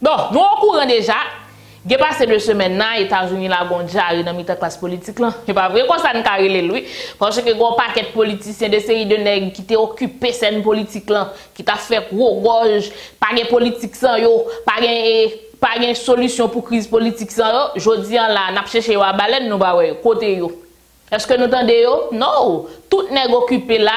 Bon, nous on courant déjà. J'ai passé 2 semaines là, États-Unis la gonja dans la classe politique là. C'est pas vrai qu'on ça ne carré lui parce que gros paquet de politiciens de série de nègres qui t'ont occupé scène politique là, qui t'a fait gros gorge, pas gain politique sans yo, pas gain solution pour crise politique sans yo. Jodi an là, n'a chercher à baleine nous ba ouais côté yo. Est-ce que nous entendez yo? Non, tout nèg occupé là,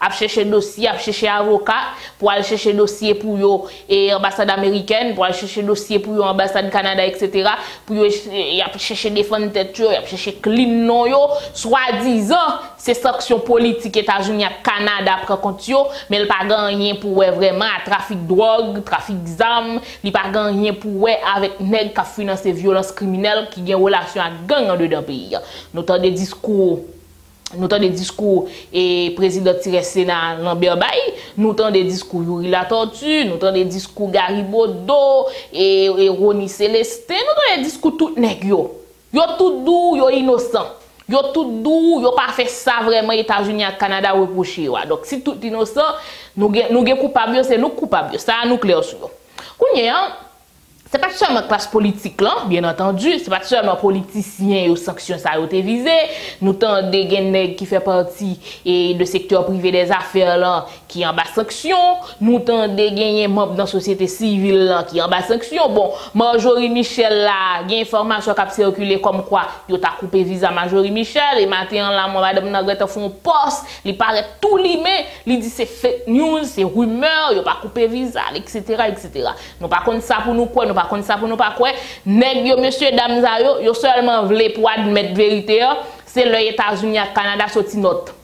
a chercher dossier, a chercher avocat pour aller chercher dossier pour yo et ambassade américaine, pour aller chercher dossier pour yo ambassade Canada etc. pour yo y a chercher défendre tête yo, y a chercher clean non yo, soi-disant c'est sanction politique États-Unis à Canada prend compte yo, mais il pas rien pour vraiment trafic drogue, trafic d'armes, il pas rien pour avec nèg qui financer violence criminelle qui gagne relation à gang en dedans pays. Nous entendez discours nous entendons des discours et président Tiresséna Nambielbaï, nous entendons des discours Yuri La Tortue, nous entendons des discours Garibodo et Roni Celesté, nous entendons des discours tout nèg yo. Yo tout doux, yo innocent. Yo tout doux, yo pas fait ça vraiment États-Unis et Canada reprocher. Donc si tout innocent, nous coupables, c'est nous coupables. Ça nous clair sur yo. Kounyen, c'est pas seulement classe politique là, bien entendu, c'est pas seulement politicien aux sanctions ça a été visé. Nous tendons des nèg qui fait partie et de secteur privé des affaires là qui en bas sanction, nous tendons des membres dans société civile là qui en bas sanction. Bon, Majorie Michel là, gain information qui a circulé comme quoi yo t'a coupé visa Majorie Michel et maintenant là madame Nagret font poste, il paraît tout limé, il dit c'est fake news, c'est rumeur, yo pas coupé visa etc. etc. Nous pas contre ça pour nous quoi. Par contre, ça pour nous pas quoi, nèg yo monsieur dames ça yo, yo seulement vle pour admettre vérité, c'est le États-Unis et Canada sorti note.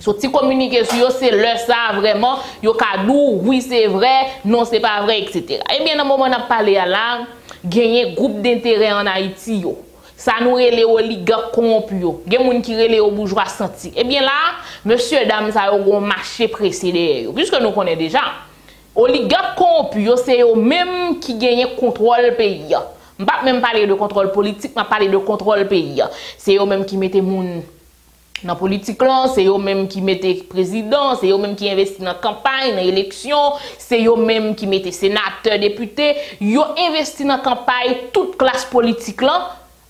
Sorti communiqué sur yo, c'est leur ça vraiment, yo kadou, oui c'est vrai, non c'est pas vrai etc. Et bien dans moment n'a parlé là, gagner groupe d'intérêt en Haïti yo. Ça nous relé oligarque corrompu yo. Gen moun ki relé au bourgeois senti. Et bien là, monsieur dames ça yo gon marché précédé puisque nous connaissons déjà. Oligarque corrompu, c'est eux-mêmes qui gagnent le contrôle pays. Je ne parle même pas de contrôle politique, je parle de contrôle pays. C'est eux-mêmes qui mettent moun dans la politique, c'est eux-mêmes qui mettent président, c'est eux-mêmes qui investissent dans la campagne, dans l'élection, c'est eux-mêmes qui mettent sénateurs, députés. Ils investissent dans la campagne, toute classe politique.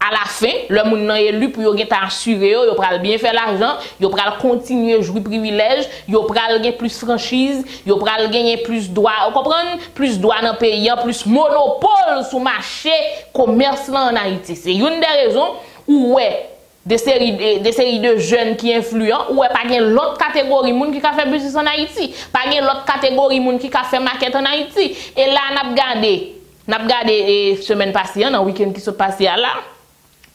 À la fin, le monde est élu pour qu'il assuré, il pral bien faire l'argent, il pral continuer à jouer privilège, il pral gagner plus franchise, il pral gagner plus droit, vous comprenez? Plus droit dans le pays, plus monopole sur le marché commerce en Haïti. C'est une des raisons où des séries de jeunes qui influents, ou pas gen l'autre catégorie moun qui ka fait business en Haïti, pas gen l'autre catégorie moun qui ka fait market en Haïti. Et là n'a gardé semaine passée, dans week-end qui se passait là.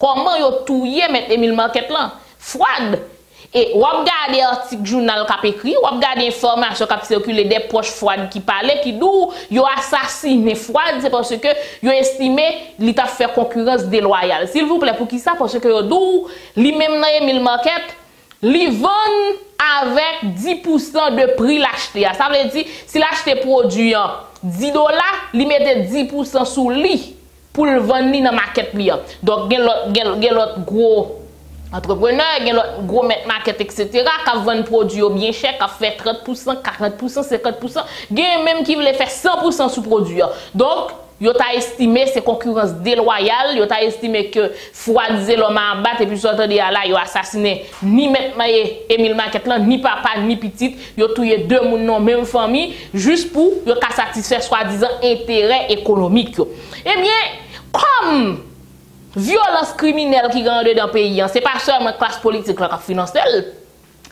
Comment yo touye met Émile Marquette là froide et ou regarder article journal qu'a écrit ou regarder information qu'a circulé des proches froides qui parlaient qui dou yo assassiné froide c'est parce que yo estimé li t'a fait concurrence déloyale s'il vous plaît pour qui ça parce que yo dou li même dans Émile Marquette li vend avec 10% de prix l'acheter ça veut dire si l'acheter produit $10 li mette 10% sous li pour le vendre dans la market li. Donc gen l'autre gros entrepreneur, gen l'autre gros market etc. qui vend produit bien cher, qui fait 30%, 40%, 50%, gen même qui veut faire 100% sous produit. Donc yo ta estimé c'est concurrence déloyale, yo ta estimé que froidiser l'homme à battre et puis sortandi là yo assassiné ni met maye Émile Marquette là ni papa ni petite, yo touye deux moun non même famille juste pour yo ka satisfaire soi-disant intérêt économique. Eh bien, comme violence criminelle qui gagne dans pays, c'est pas seulement classe politique là qui finance elle.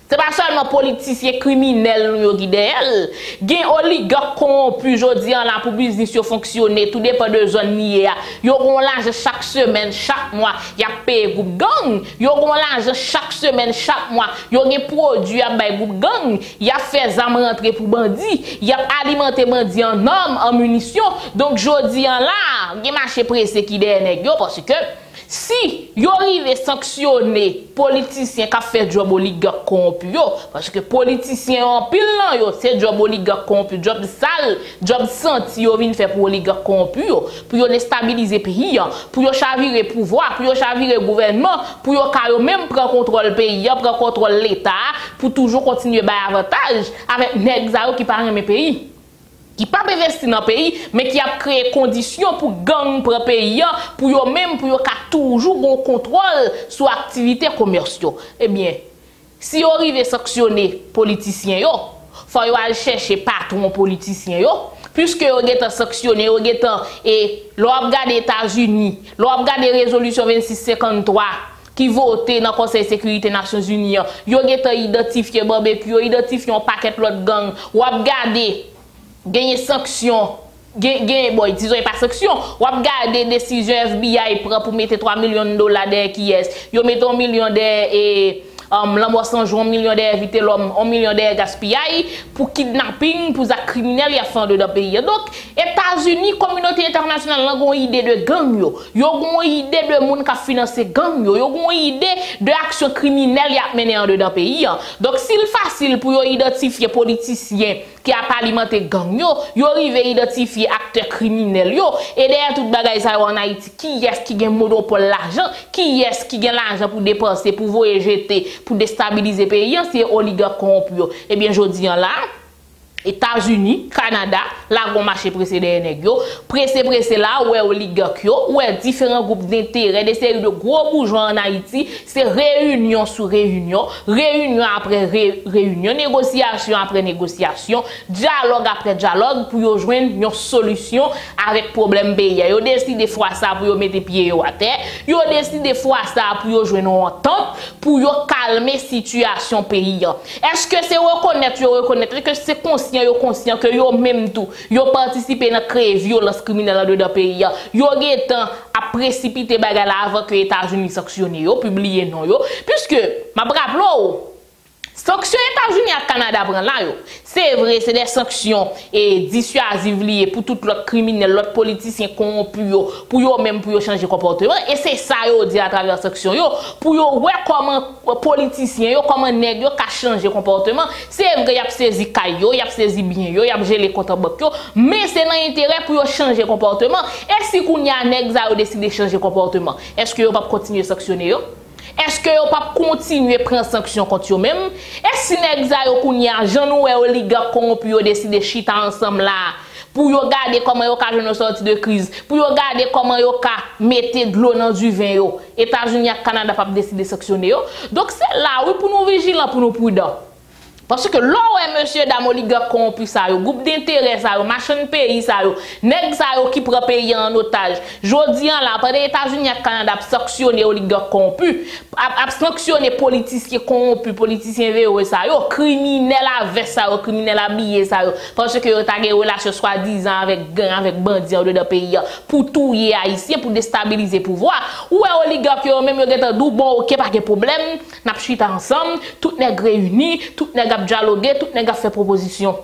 C'est pas seulement politicien criminel yo qui derrière, gen oligarque corrompu jodi an la pour business yo fonctionner tout dépend de zone nié. Yo gon l'argent chaque semaine, chaque mois, y a paye groupe gang. Yo gon l'argent chaque semaine, chaque mois, yo gen produit a bay groupe gang, y a fait armes rentrer pour bandit, y a alimenter bandit en hommes, en munitions. Donc jodi an là, gen marché pressé qui derrière yo parce que si yo rive sanctionner politicien qui fait job oligarque corrompu parce que politicien en pile là yo c'est job oligarque corrompu, job sale, job senti yo vinn faire pour oligarque corrompu pour yo déstabiliser pays, pour yo chavirer pouvoir, pour yo chavirer gouvernement, pour yo ka yo même prendre contrôle pays, prendre contrôle l'État pour toujours continuer bay avantage avec nèg za yo qui pas aimer pays. qui pas investi dans le pays, mais qui a créé conditions pour gang pour pays, pour eux même pour toujours bon contrôle sur activités commerciales. Eh bien, si vous arrivez à sanctionner les politiciens, il faut aller chercher patron politicien yo. Puisque vous êtes sanctionné, vous êtes et l'organe des États-Unis, l'organe des résolutions 2653 qui vote dans le Conseil de sécurité des Nations Unies, vous êtes identifié barbecue, vous identifié un paquet de l'autre gang, vous regardez gagner sanction, gagner boy, disons pas sanction. Ou ap gade décision FBI prend pour mettre 3 millions de dollars derrière qui est. Yo mettre 1 million derrière et l'homme sans jour 1 million derrière vite l'homme, 1 million derrière gaspillage pour kidnapping, pour ça criminel y a fond de pays. Donc États-Unis, communauté internationale là gon idée de gang yo. Yo gon idée de monde qui financer gang yo. Yo gon idée de action criminelle y a mené en dedans pays. Donc s'il facile pour yo identifier politiciens qui a alimenté gang yo, yo arrive identifier acteurs criminels yo et derrière toute bagaille ça en Haïti qui est qui gagne monopole l'argent, qui est qui gagne l'argent pour dépenser, pour voyager, pour déstabiliser pays, c'est oligarque corrompu. Et bien jodi là États-Unis, Canada, la gon marché pressé des nèg yo, pressé là ouais oligarque yo, ouais différents groupes d'intérêt, des séries de gros bourgeois en Haïti, c'est réunion sur réunion, réunion après réunion, négociation après négociation, dialogue après dialogue pour yo joindre une solution avec problème pays. Yo décide des fois ça pour yo mettre pied à terre, yo décide des fois ça pour yo joindre une entente pour yo calmer situation pays. Est-ce que c'est reconnaître que c'est conscient que yo même tout yo participer dans créer violence criminelle dans le pays yo getan a précipiter bagala avant que États-Unis sanctionner yo publier non yo puisque m'a rappelou sanction États-Unis et Canada prend là yo c'est vrai c'est des sanctions et dissuasives liées pour tout l'autre criminel l'autre politicien corrompu yo pour yo même pour yo changer comportement et c'est ça yo dit à travers sanction yo pour yo ouais comment politicien yo comment nèg yo ka changer comportement c'est vrai y a saisi caillou y a saisi bien yo y a gelé compte banque yo mais c'est dans intérêt pour yo changer comportement et si kounya nèg ça yo décider changer comportement est-ce que yo pas continuer sanctionner yo? Est-ce que vous pas continuer prendre sanction contre vous même? Est-ce que vous avez kouni a jan ou oligarque corrompu yo décider chita ensemble là pour regarder comment yo ka joindre sortie de crise, pour regarder comment yo ka mettre de l'eau dans du vin yo. États-Unis et Canada pas décider sanctionner yo. Donc c'est là oui pour nous vigilants, pour nous prudents. Parce que là où monsieur dame oligarque corrompu ça yo, groupe d'intérêt ça yo, machin pays ça yo, nèg ça yo qui prend pays en otage. Jodi an là, pendant États-Unis et Canada a sanctionné oligarque corrompu, a sanctionné politicien corrompu, politicien véreux ça yo, criminel avec ça yo, criminel habillé ça yo, parce que yo ta gen relation soi-disant avec gang, avec bandits dans pays pour touyer haïtien, pour déstabiliser pouvoir. Ou oligarque yo même yo gen dou bon OK pas de problème, n'a chita ensemble, tout nèg réuni, tout nèg dialoguer, tout nèg a fait proposition.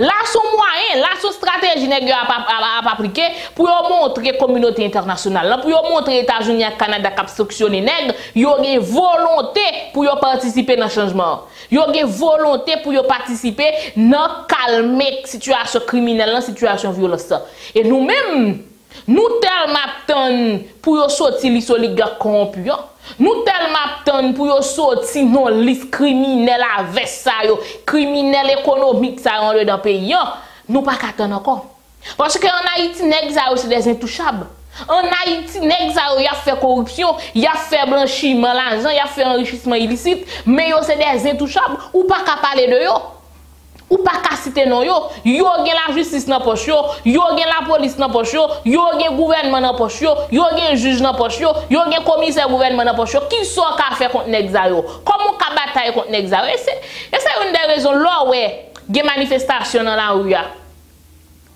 Là son moyen, là son stratégie nèg a appliquer pour montrer communauté internationale, pour montrer États-Unis et Canada cap sanctionner nèg, yo gen volonté pour participer dans changement. Yo gen volonté pour participer dans calmer situation criminelle, situation violence. Et nous-mêmes nous tellement attendons pour sortir les oligarques corrompus. Nous tellement attendons pour sortir non les criminels avec ça, criminels économiques ça en dedans pays. Nous pas attendre encore. Parce que en Haïti nèg ça c'est des intouchables. En Haïti nèg ça y a fait corruption, y a fait blanchiment l'argent, y a fait enrichissement illicite, mais yo c'est des intouchables ou pas qu'à parler de yo. Ou pas qu'à citer non yo, yo gen la justice nan poche yo, yo gen la police nan poche yo, yo gen gouvernement nan poche yo, yo gen juge nan poche yo, yo gen commissaire gouvernement nan poche yo, qui so ka faire contre nèg za yo? Comment ka bataille contre nèg za yo? C'est une des raisons là ouais, gen manifestation dans la rue.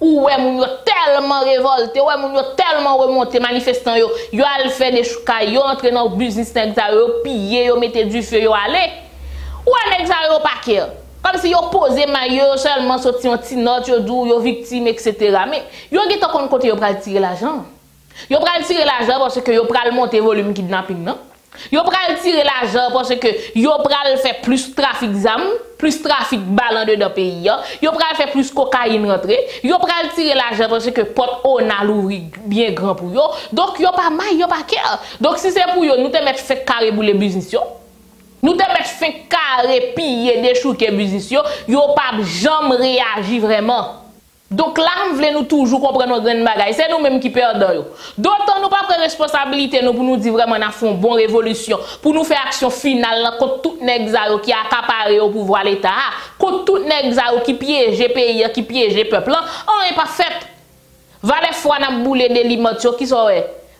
Ou ouais moun yo tellement révolté, ouais moun yo tellement remonté manifestant yo, yo al faire des choucailles, yo entre dans business nèg za yo, piller yo, mettre du feu yo aller. Ou nèg za yo pa kè? Comme si vous posez maillot seulement sorti un petit note, vous dou, vous victime, etc. Mais vous avez un côté où vous allez tirer l'argent. Vous allez tirer l'argent parce que vous allez monter le volume kidnapping. Vous allez tirer l'argent parce que vous allez faire plus trafic d'armes, plus trafic balle dans le pays. Vous allez faire plus cocaïne rentrer. Vous allez tirer l'argent parce que porte on a l'ouvri bien grand pour vous. Donc vous n'avez pas mal, vous n'avez pas cœur. Donc si c'est pour vous, nous te mettons fait carré pour les business. Nous te mettre fin carré, piller, déchouquer, musicien, yo pas jamais réagi vraiment. Donc là, nous voulons toujours comprendre nos grandes bagailles. C'est nous-mêmes qui perdons. D'autant nous pas de responsabilité pour nous dire vraiment nous faisons une bonne révolution, pour nous faire action finale contre tout nègre qui a accaparé au pouvoir l'État, contre tout nègre qui piège le pays, qui piège le peuple. On n'est pas fait. Valais fois n'a boulé des limotes qui sont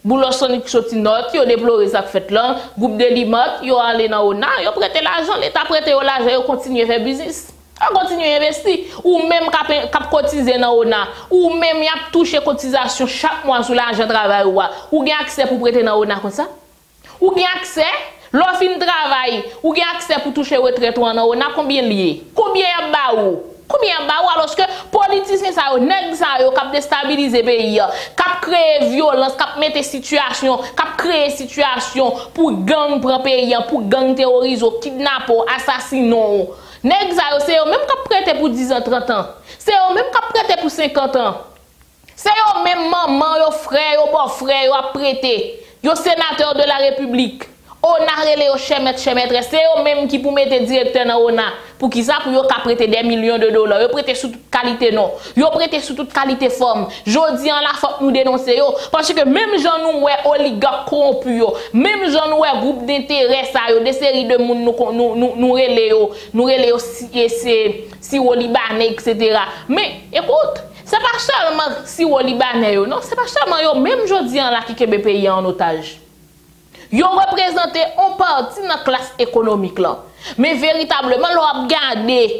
boulosonique sorti note qui ont déploré ça fait là, groupe de limotes, ils ont allé dans Ona, ils ont prêté l'argent, l'État prêté l'argent, ils ont continué à faire business. On continue à investir, ou même cap cotiser dans ONA, ou même y a touché cotisation chaque mois sur l'argent travail ou gain accès pour prêter dans ONA comme ça, ou gain accès l'offre de travail, ou gain accès pour toucher retraite dans ONA combien lié, combien ba ou alors que politicien ça yo nèg ça yo cap déstabiliser pays, cap créer violence, cap mettre situation, cap créer situation pour gang prend pays, pour gang terroriser, kidnapper, assassiner. Nègres, c'est eux-mêmes qui prêtent pour 10 ans, 30 ans. C'est eux-mêmes qui prêtent pour 50 ans. C'est eux-mêmes maman, yo frère, yo bon frère, yo prêté. Yo sénateur de la République. On a relé au chèmètre, chèmètre. C'est eux-mêmes qui pour mettre directeur dans ONA. Pour qu'ils aient prêté des millions de dollars. Yo prêté sous toute qualité non. Yo prêté sous toute qualité forme. Jodi en la faut nous dénoncer yo. Parce que même gens nous ouais oligarques corrompus yo. Même gens nous ouais groupe d'intérêt ça yo. Des séries de monde nous relé yo. Nous relé yo si au Libanais etc. Mais écoute, c'est pas seulement si au Libanais yo. Non, c'est pas seulement yo. Même jodi en la qui kebe pays en otage. Ils représentent un parti dans la classe économique. Là. Mais véritablement, ils regardent.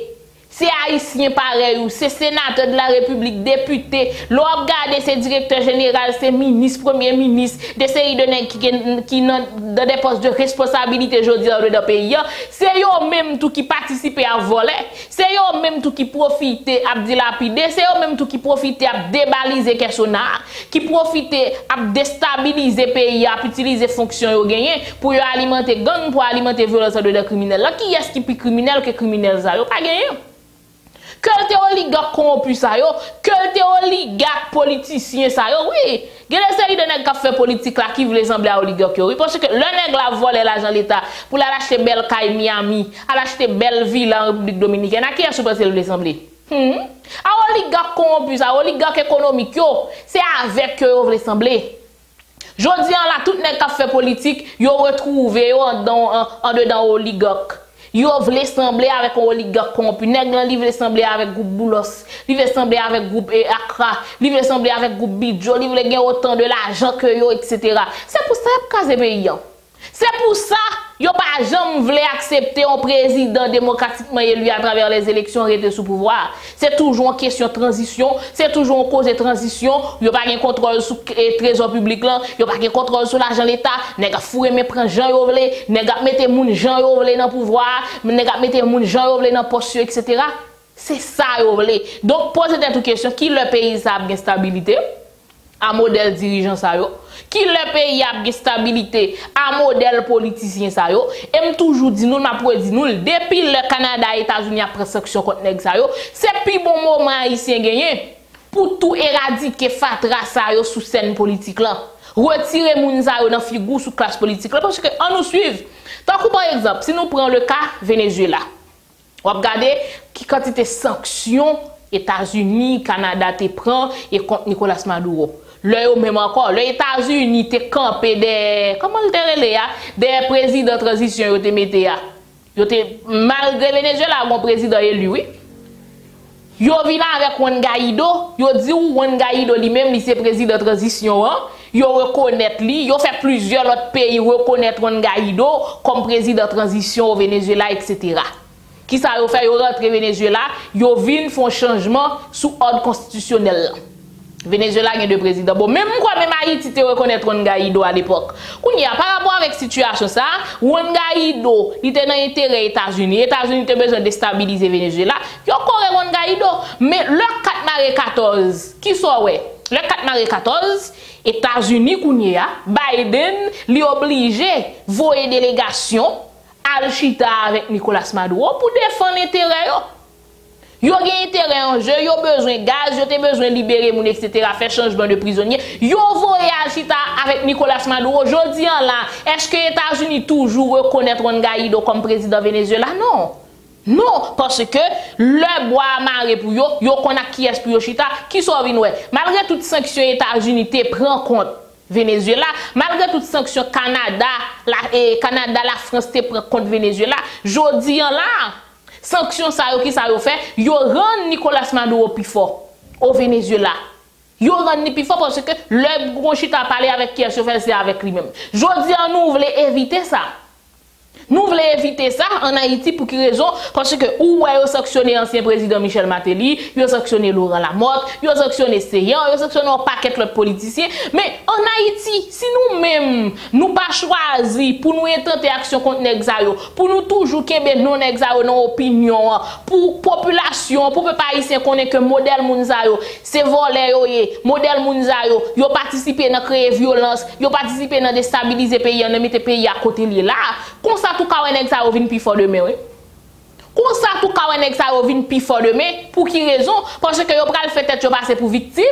C'est haïtien pareil, c'est sénateur de la République, député, ils regardent, c'est directeur général, c'est ministre, premier ministre, des séries de nèg qui dans des postes de responsabilité aujourd'hui dans le pays. C'est eux-mêmes qui participent à voler, c'est eux-mêmes qui profitent à dilapider, c'est eux-mêmes qui profitent à débaliser quelque chose, qui profitent à déstabiliser le pays, à utiliser les fonctions gagnantes pour alimenter gang, pour alimenter violence de des criminels. Qui est-ce qui est plus criminel que criminel? Ça n'a pas gagné. Que les oligarques corrompus ça yo, que les oligarques politiciens ça yo, oui. Il y a des séries de nègres qui font politique là qui veulent ressembler à oligarques yo. Parce que le nègre la vole l'argent de l'État pour aller acheter belle caille Miami, aller acheter belle ville en République Dominicaine. À qui est-ce que vous ressembler? À oligarques corrompus, à oligarques économiques yo, c'est avec eux vous ressembler. Je dis en là tout nègre qui fait politique, yo retrouvé yo en dedans oligarques. Yo vle sembler avec un oligarque corrompu, nèg lan li vle sembler avec groupe Boulos, li vle sembler avec groupe Accra, li vle sembler avec groupe Bidjo, li vle gagner autant de l'argent que yo, etc. C'est pour ça que kaze pays. C'est pour ça yo pas jamais vle accepter un président démocratiquement élu à travers les élections rester sous pouvoir. C'est toujours une question de transition, c'est toujours une cause de transition, yo pas gain contrôle sur trésor public là, yo pas gain contrôle sur l'argent l'État, nèg fouré mais prend gens yo vle, nèg mettre moun gens yo vle dans pouvoir, nèg mettre moun gens yo vle dans poste etc. C'est ça yo vle. Donc poser des questions qui le pays ça a stabilité à modèle dirigeant ça yo. Qui le pays a de stabilité à modèle politicien ça yo aime toujours dit nous n'a pas dit nous depuis le Canada et États-Unis après sanction contre nèg ça yo c'est plus bon moment haïtien gagné pour tout éradiquer fatra ça yo sous scène politique là retirer moun ça yo dans figou sous classe politique là parce que on nous suive tant que par exemple si nous prenons le cas Venezuela on regarder qui quantité sanctions États-Unis Canada te prend et contre Nicolas Maduro. Le même encore, les États-Unis te campé des comment le relé des présidents de transition yo te mette ya. Yo te malgré Venezuela mon président élu oui. Yo vient avec Juan Guaidó, yo dit Juan Guaidó lui-même il c'est président de transition hein. Yo reconnaît lui, yo fait plusieurs autres pays reconnaître Juan Guaidó comme président de transition au Venezuela etc. Qui ça yo fait yo rentre Venezuela, yo vinn font changement sous ordre constitutionnel. Venezuela a deux présidents. Bon, même quoi, même Haïti te reconnaît Juan Guaidó à l'époque. Par rapport avec situation ça, Juan Guaidó, il était dans l'intérêt États-Unis. États-Unis ont besoin de stabiliser Venezuela. Yo correct Juan Guaidó. Mais le 4 mars 14, qui soit ouais? Le 4 mars 14, États-Unis, Biden, li obligé voyer délégation à Chita avec Nicolas Maduro pour défendre l'intérêt. Yo gen intérêt en jeu, yo besoin gaz, yo te besoin libérer moun etc. faire changement de prisonniers. Yo voye Alchita avec Nicolas Maduro. Jodi an là, est-ce que États-Unis toujours reconnaître Juan Guaidó comme président Venezuela? Non. Non, parce que le bois amarré pour yo, yo qu'on a qui est pour yo chita, qui sont venus. Malgré toutes sanctions États-Unis prend compte Venezuela, malgré toutes sanctions Canada, la France te prend compte Venezuela. Jodi en là, sanctions ça yo qui ça yo fait, yo rend Nicolas Maduro plus fort au Venezuela. Yo rend ni plus fort parce que le gros chita parler avec qui est fait c'est avec lui-même. Jodi en nous voulons éviter ça. Nous voulons éviter ça en Haïti pour quelle raison? Parce que ou ils ont sanctionné l'ancien président Michel Matéli, ils ont sanctionné Laurent Lamotte, ils ont sanctionné Seyan, ils ont sanctionné un paquet de politiciens. Mais en Haïti, si nous-mêmes, nous pas choisi pour nous intenter action contre Nexayo, pour nous toujours qu'aimer non Nexayo dans opinion, pour population, pour peuple haïtien connaît que modèle Mounzayo, c'est volé, modèle Mounzayo, ils ont participé à créer violence, ils ont participé à déstabiliser pays, ils ont mis pays à côté là. Comme ça, tout cas, on a vu plus fort demain. Comme ça, tout cas, on a vu plus fort demain. Pour qui raison? Parce que vous pral fait tête passer pour victime,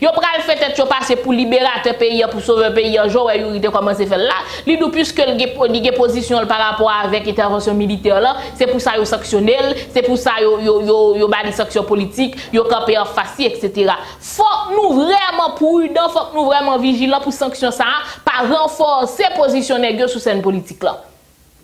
vous pral fait tête passer pour libérateur pays, pour sauver pays. Joël Yuri de commencer faire là. Lidou puisque le position par rapport avec intervention militaire là, c'est pour ça vous sanctionnez, c'est pour ça vous bannissez des sanctions politiques, vous campez en face, etc. Faut nous vraiment prudents, faut nous vraiment vigilants pour sanctionner ça, pas renforcer position nègre sous scène politique là.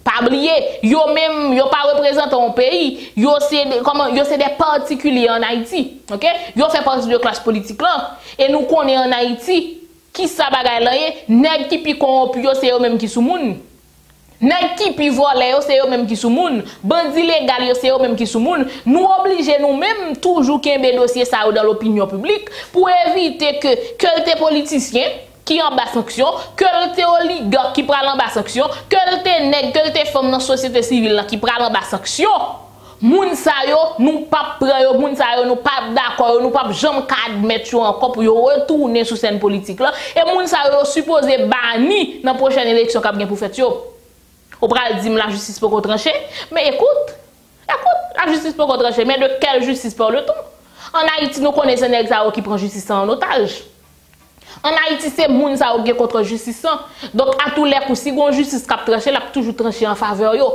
Pas oublier, yo même yo pas représentant un pays, yo c'est comment yo c'est des particuliers en Haïti, OK? Yo fait partie de classe politique là et nous connaît en Haïti qui ça bagaille là, nèg qui pi corrompu yo c'est eux même qui sous moun. Nèg qui pi volé yo c'est eux même qui sous moun, bandi légal yo c'est eux même qui sous moun. Nous obliger nous même toujours kembe dossier ça dans l'opinion publique pour éviter que les politiciens qui en bas sanction, que le oligarque qui prend en bas sanction, que le nèg, que le femme dans la société civile qui prend en bas sanction. Moun sa yo, nous pas prendre, moun sa yo, nous pas d'accord, nous pas jamais admettre encore pour retourner sur scène politique là et moun sa yo supposé banni dans prochaine élection qu'a bien pour faire yo. On pral dire la justice pour trancher, mais écoute, la justice pour trancher, mais de quelle justice parle-t-on? En Haïti, nous connaissons nèg sa yo qui prend justice en otage. En Haïti, c'est moun sa ou gen contre justice. Donc, à tous les coups, si gon justice kap tranché, la toujours tranché en faveur yo.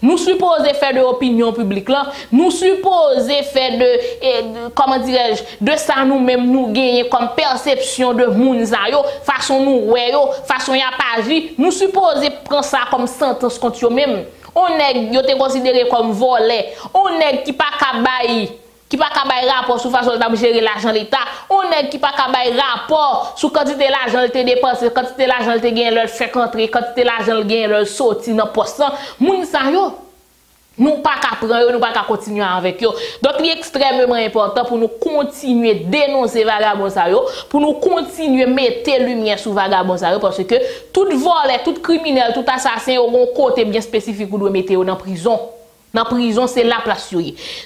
Nous supposons faire de l'opinion publique là. Nous supposons faire de comment dirais-je, de ça nous-mêmes nous gagner comme perception de moun sa yo, façon nous wè yo, façon y a pas agi. Nous supposons prendre ça comme sentence contre yo même. On nèg yo te considéré comme volé. On nèg qui pas kabayi. Qui pas kabay rapport sur façon gérer l'argent l'État, on est qui pas kabay rapport sur quantité l'argent l'État dépensé, quantité l'argent l'État gagne leur fait rentrer, quantité l'argent l'État gagne leur sorti dans poste. Moun sa yo, nous pas qu'à prendre, nous pas qu'à continuer avec yo. Donc il est extrêmement important pour nous continuer dénoncer vagabond sa yo, pour nous continuer mettre lumière sur vagabond sa yo parce que tout volet, tout criminel, tout assassin auront côté bien spécifique où doit mettre yo dans prison. Dans la prison, c'est la place.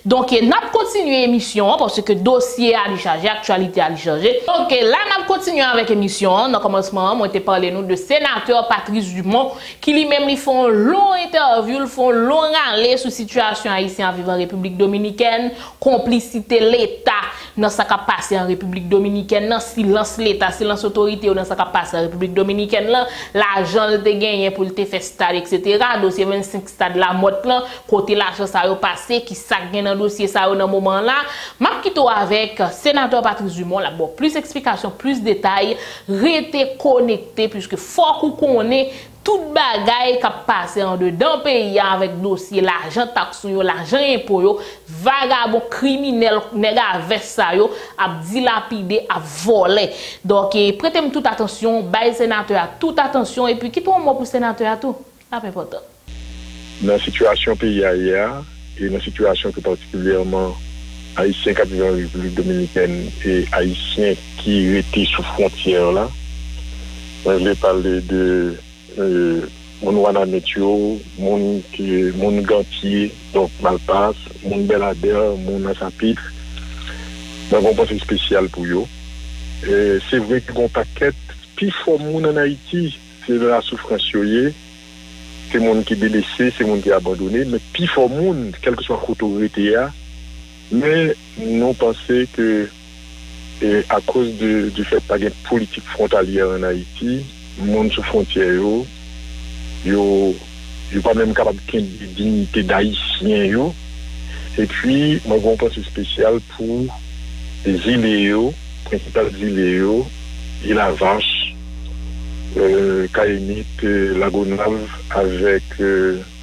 Donc, nous avons continué l'émission parce que le dossier a changé, l'actualité a changé. Donc, là, nous avons continué avec l'émission. Dans le commencement, nous avons parlé de sénateur Patrice Dumont qui lui-même lui font long interview, lui font long râler sur la situation haïtienne vivant en République dominicaine, complicité l'État dans ce qui a passé en République dominicaine, dans silence l'État, silence l'autorité dans ce qui a passé en République dominicaine, l'argent de gagné pour le faire stade, etc. Dossier 25 stade la motte, côté l'argent ça a passé qui s'agit dans le dossier ça au moment là m'a quitté avec sénateur Patrice Dumont là bon plus explication plus détails restez connecté puisque faut qu'on connaît toute bagaille qui a passé en dedans pays avec dossier l'argent taxe yo l'argent impôt yo vagabond criminel nèg avec ça yo a dilapidé a volé donc prêtez-moi toute attention bail sénateur à toute attention et puis qui pour moi pour sénateur à tout pas important dans la situation pays ailleurs et dans la situation que particulièrement haïtiens qui vivent en République dominicaine et haïtiens qui étaient sous frontière là, je vais parler de mon Wanametio, mon Gantier, donc Malpass, mon Belader, mon Assapitre, dans une pensée spéciale pour eux. C'est vrai que mon paquet, puis fort monde en Haïti, c'est de la souffrance. C'est les gens qui sont délaissés, c'est les gens qui sont abandonnés, mais plus fort monde, quel que soit l'autorité, mais nous pensons que à cause du fait qu'il y a une politique frontalière en Haïti, les gens sous frontières, ils ne sont pas même capables de dignité d'Haïtiens, Et puis, moi, je pense spécial pour les iléaux, principales iléaux, et la vache, Caïnite, Lagonave, avec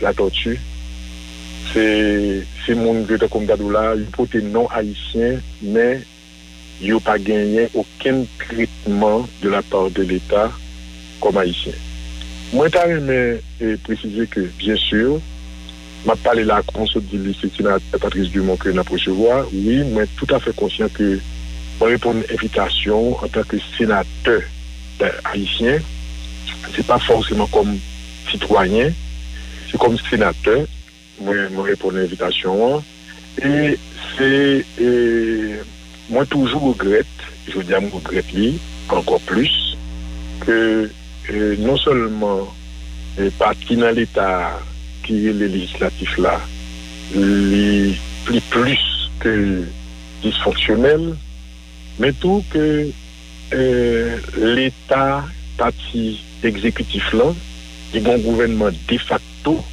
la tortue. C'est mon vieux comme Dadoula, il peut être non haïtien, mais il n'a pas gagné aucun traitement de la part de l'État comme haïtien. Moi, j'aimerais préciser que, bien sûr, je parle de la conscience du sénateur Patrice Dumont que nous recevoir. Oui, moi, tout à fait conscient que je réponds à une invitation en tant que sénateur haïtien. Ce n'est pas forcément comme citoyen, c'est comme sénateur. Moi, réponds à l'invitation. Et c'est. Moi, toujours regrette, je veux dire, je regrette encore plus, que non seulement les partis dans l'État qui est le législatif là, les plus que dysfonctionnel, mais tout que l'État, parti exécutif là, il y a un gouvernement de facto,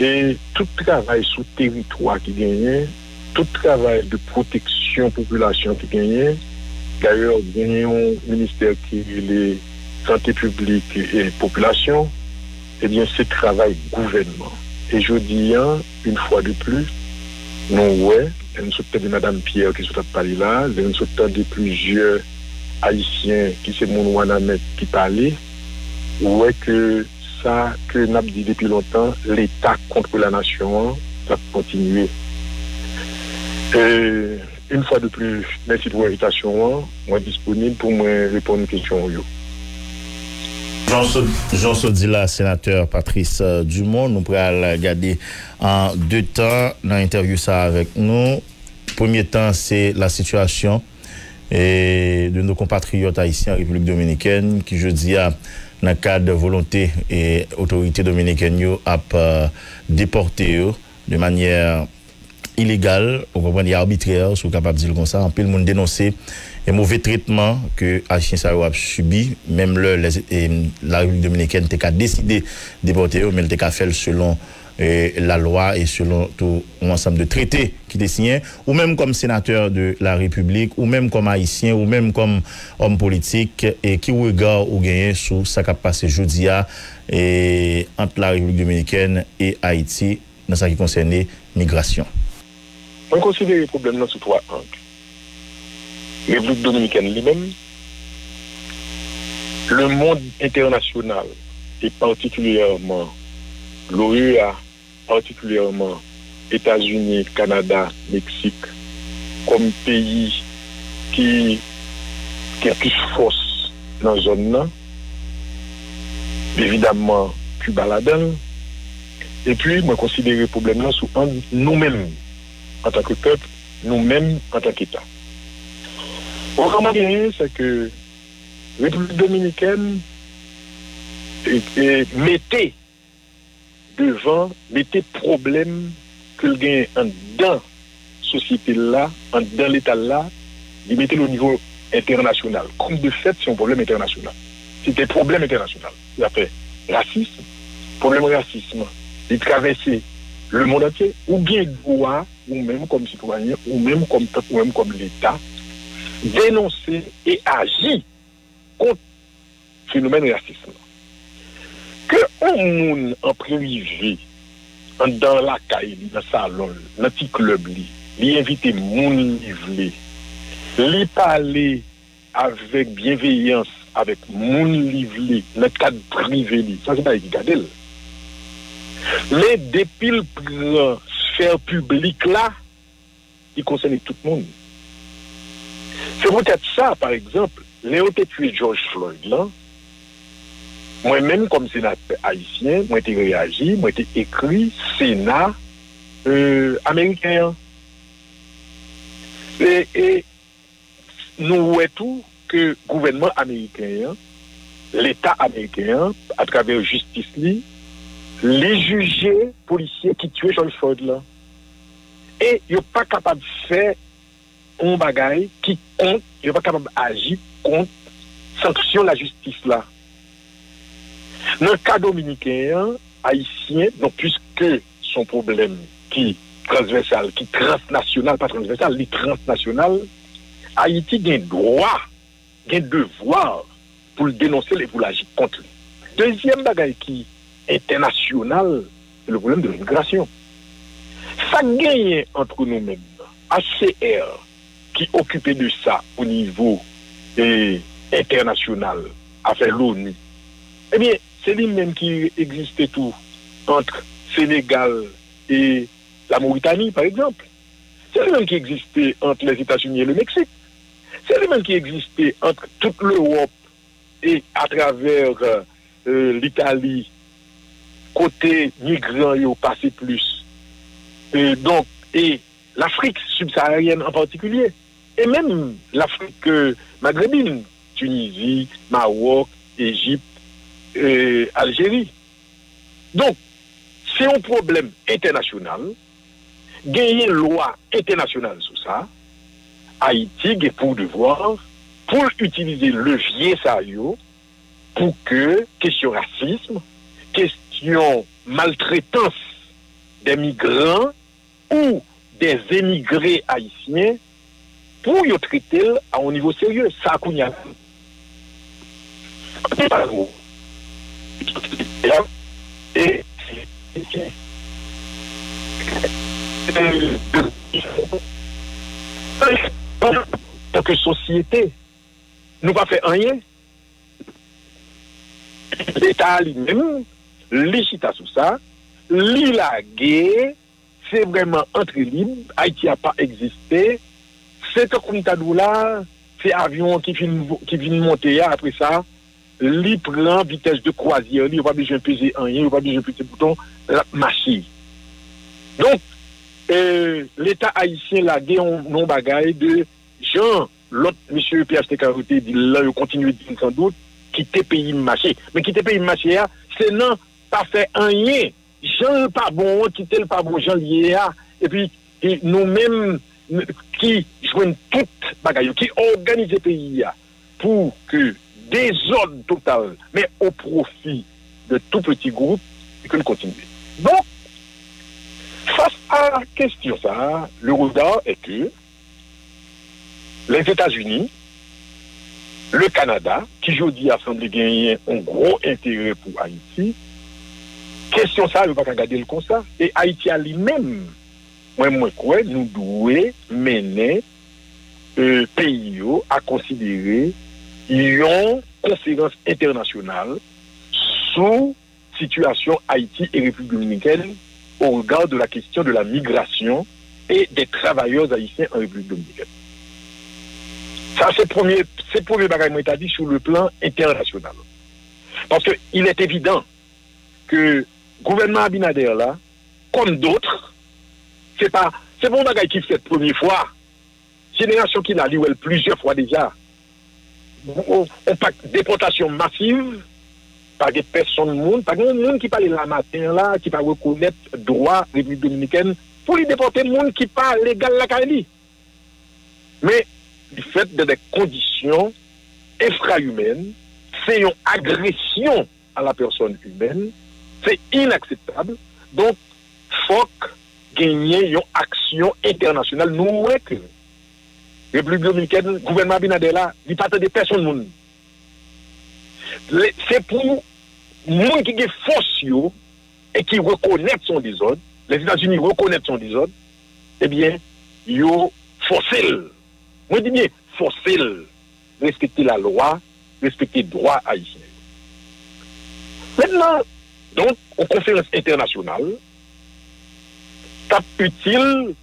et tout travail sous territoire qui gagne, tout travail de protection population qui gagne, d'ailleurs, il y a un ministère qui est santé publique et population, eh bien, c'est travail gouvernement. Et je dis, hein, une fois de plus, non, ouais, nous sommes de Mme Pierre qui sont à Paris là, nous sommes de plusieurs Haïtiens qui sont mon Wanamet qui parlent, ouais, que ça, que nous avons dit depuis longtemps, l'État contre la nation, ça continue. Une fois de plus, merci pour l'invitation, moi disponible pour moi répondre aux questions. Jean Sodila, sénateur Patrice Dumont, nous pourrons garder en deux temps dans l'interview ça avec nous. Premier temps, c'est la situation de nos compatriotes haïtiens en République dominicaine qui, je dis, dans le cadre de volonté et autorité dominicaine, a déporté de manière illégale, on comprend, arbitraire, sous capable de dire comme ça. En plus, le monde dénonçait les mauvais traitements que Haïtien Sao a subi, même la République dominicaine n'a décidé de déporter, mais elle a fait selon la loi et selon tout un ensemble de traités qui étaient signés, ou même comme sénateur de la République, ou même comme haïtien, ou même comme homme politique, et qui regarde ou gagne sous ce qui a passé jeudi entre la République dominicaine et Haïti dans ce qui concernait migration. On considère le problème sous trois angles. La République dominicaine lui-même, le monde international, et particulièrement l'OEA, particulièrement États-Unis, Canada, Mexique, comme pays qui a plus force dans la zone, évidemment Cuba là-dedans. Et puis, moi, considérer le problème là sous angle nous-mêmes. En tant que peuple, nous-mêmes en tant qu'État. Autrement dit, c'est que la République dominicaine mettait problème que le gain en dans la société là, en dans l'État là, il mettait au niveau international. Comme de fait, c'est un problème international. C'était un problème international. Il appelait racisme, problème racisme. Il traversait le monde entier, ou bien droit, ou même comme citoyen, ou même comme peuple, ou même comme l'État, dénoncer et agir contre le phénomène racisme. Que on monde en privé, dans la caille, dans le salon, dans le petit club, les inviter monde livre, les parler avec bienveillance, avec monde livre, dans le cadre privé, ça c'est pas égal. Mais depuis le sphère publique là, il concerne tout le monde. C'est peut-être ça, par exemple, Léo a tué George Floyd là. Moi-même, comme sénateur haïtien, moi j'ai réagi, moi j'ai écrit Sénat américain. Et nous voyons tout que le gouvernement américain, l'État américain, à travers justice li, les jugés policiers qui tuaient George Floyd là. Et ils ne sont pas capables de faire un bagage qui compte, ils ne sont pas capables d'agir contre, sanction la justice là. Dans le cas dominicain, haïtien, donc puisque son problème qui transversale, qui transnationale, pas transversale, les transnationales, Haïti a un droit, a un devoir pour le dénoncer et pour l'agir contre. Deuxième bagaille qui est internationale, c'est le problème de l'immigration. Ça gagne entre nous-mêmes. HCR, qui occupait de ça au niveau international, à faire l'ONU, eh bien, c'est lui-même qui existait tout entre Sénégal et la Mauritanie, par exemple. C'est lui-même qui existait entre les États-Unis et le Mexique. C'est lui-même qui existait entre toute l'Europe et à travers l'Italie, côté migrant et au passé plus. Et donc, et l'Afrique subsaharienne en particulier, et même l'Afrique maghrébine, Tunisie, Maroc, Égypte, Algérie. Donc, c'est un problème international. Gagner une loi internationale sur ça, Haïti est pour devoir, pour utiliser le vieux sérieux pour que, question racisme, question maltraitance des migrants ou des émigrés haïtiens, pour y traiter à un niveau sérieux. Ça, qu'on y a. Et tant que société, nous ne faisons pas rien. L'État lui-même, l'État sous ça, l'Ilagé, c'est vraiment entre libre. Haïti n'a pas existé. C'est un compte dollars, c'est avion qui vient monter après ça. Li prend vitesse de croisière, il va pas besoin de peser rien, il va pas besoin de peser bouton, la machine. Donc, l'État haïtien l'a dit non bagaille de Jean, l'autre monsieur PHT Caroté dit là, il continue de dire sans doute, quitter pays marché. Mais quitter pays marché, c'est non, pas faire rien. Jean pas bon, quitter le pas bon, Jean lié à, et puis nous-mêmes qui jouons toute bagaille, qui organisent pays pour que désordre total, mais au profit de tout petit groupe, et que nous continuons. Donc, face à la question, ça, le regard est que les États-Unis, le Canada, qui aujourd'hui a semblé gagner un gros intérêt pour Haïti, question ça, il ne faut pas regarder le constat. Et Haïti a lui-même, moi, quoi, nous devons mener le pays à considérer une conférence internationale sous situation Haïti et République dominicaine au regard de la question de la migration et des travailleurs haïtiens en République dominicaine. Ça, c'est le premier bagage que j'ai dit sur le plan international. Parce qu'il est évident que le gouvernement Abinader, là, comme d'autres, c'est pas bon bagage qui fait la première fois. Génération qui l'a lu plusieurs fois déjà. On pas déportation massive, pas de personnes, pas de monde qui parle la matin là, qui pas reconnaître droit République dominicaine pour les déporter monde qui pas légal la Cali. Mais du fait de des conditions infrahumaines, c'est une agression à la personne humaine, c'est inacceptable. Donc, faut gagner une action internationale. Nous que République dominicaine, le gouvernement Abinader là, il n'y a pas de personne. C'est pour les gens qui ont force et qui reconnaissent son désordre, les États-Unis reconnaissent son désordre, eh bien, ils ont forcé. Moi, je dis bien, forcé. Respecter la loi, respecter le droit haïtien. Maintenant, donc, aux conférences internationales, tape utile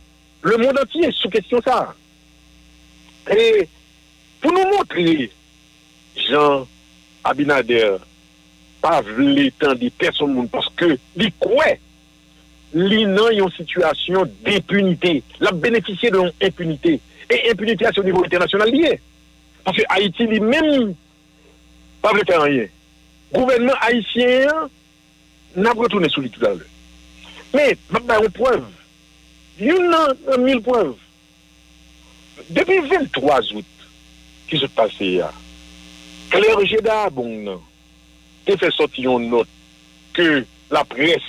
le monde entier sous question ça. Et pour nous montrer, Jean Abinader, pas l'étendre des personnes, parce que les quoi, les non ont une situation d'impunité, la bénéficier de l'impunité. Et impunité à ce niveau international lié. Parce que Haïti lui-même, pas le faire rien. Gouvernement haïtien n'a pas retourné sur lui tout à l'heure. Mais, maintenant, une preuve. Il y en a 1000 preuves. Depuis 23 août, qui se passait là, Claire Géda, bon, a fait sortir une note que la presse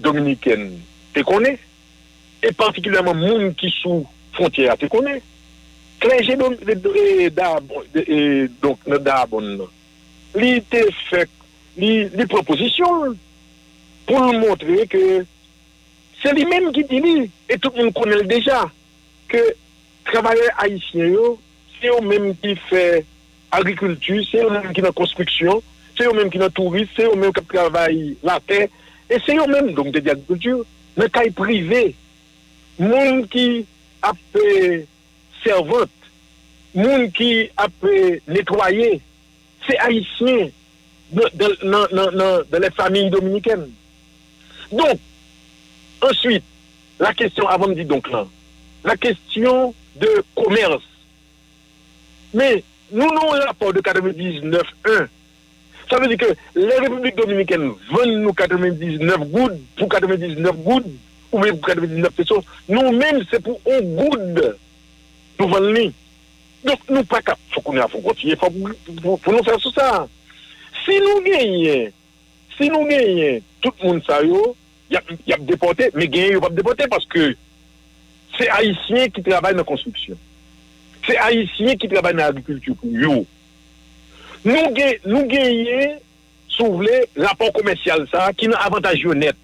dominicaine te connaît, et particulièrement les gens qui sont frontières, tu connais. Clergé donc d'Abon, il fait des propositions pour montrer que c'est lui-même qui dit, et tout le monde connaît déjà, que les travailleurs haïtiens, c'est eux-mêmes qui font agriculture, c'est eux-mêmes qui font construction, c'est eux-mêmes qui font tourisme, c'est eux-mêmes qui travaillent la terre, et c'est eux-mêmes, donc, de l'agriculture, dans le cas privé, les gens qui appellent servantes, les gens qui appellent nettoyer, c'est haïtien dans les familles dominicaines. Donc, ensuite, la question, avant de dire donc là, la question de commerce. Mais nous avons un rapport de 99.1. Ça veut dire que les républiques dominicaines vendent nous 99 gouttes pour 99 gouttes, ou même pour 99 pesos. Nous-mêmes, c'est pour 1 goutte nous vendons. Donc, nous pas cap. Il faut qu'on ait à continuer, faut nous faire tout ça. Si nous gagnons, tout le monde sait, il y a déporté, mais il n'y a pas déporté parce que c'est haïtien qui travaille dans la construction. C'est haïtien qui travaille dans l'agriculture. Nous gagnons, sous les rapports commerciaux, qui est avantageux net.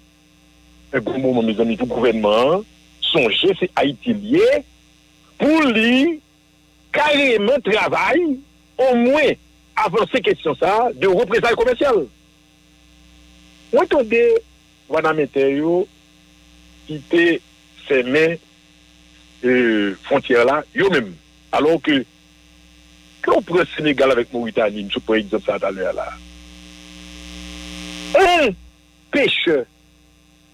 Un gros moment, mes amis, pour le gouvernement, songez, c'est Haïti lié, pour lui, carrément travail, au moins, avant ces questions, ça, de représailles commerciales. Moi, attendez, Wanameteyo, quitter ces mains frontières-là, eux-mêmes. Alors que, quand on prend le Sénégal avec Mauritanie, je prends exemple ça tout à l'heure là. Un pêcheur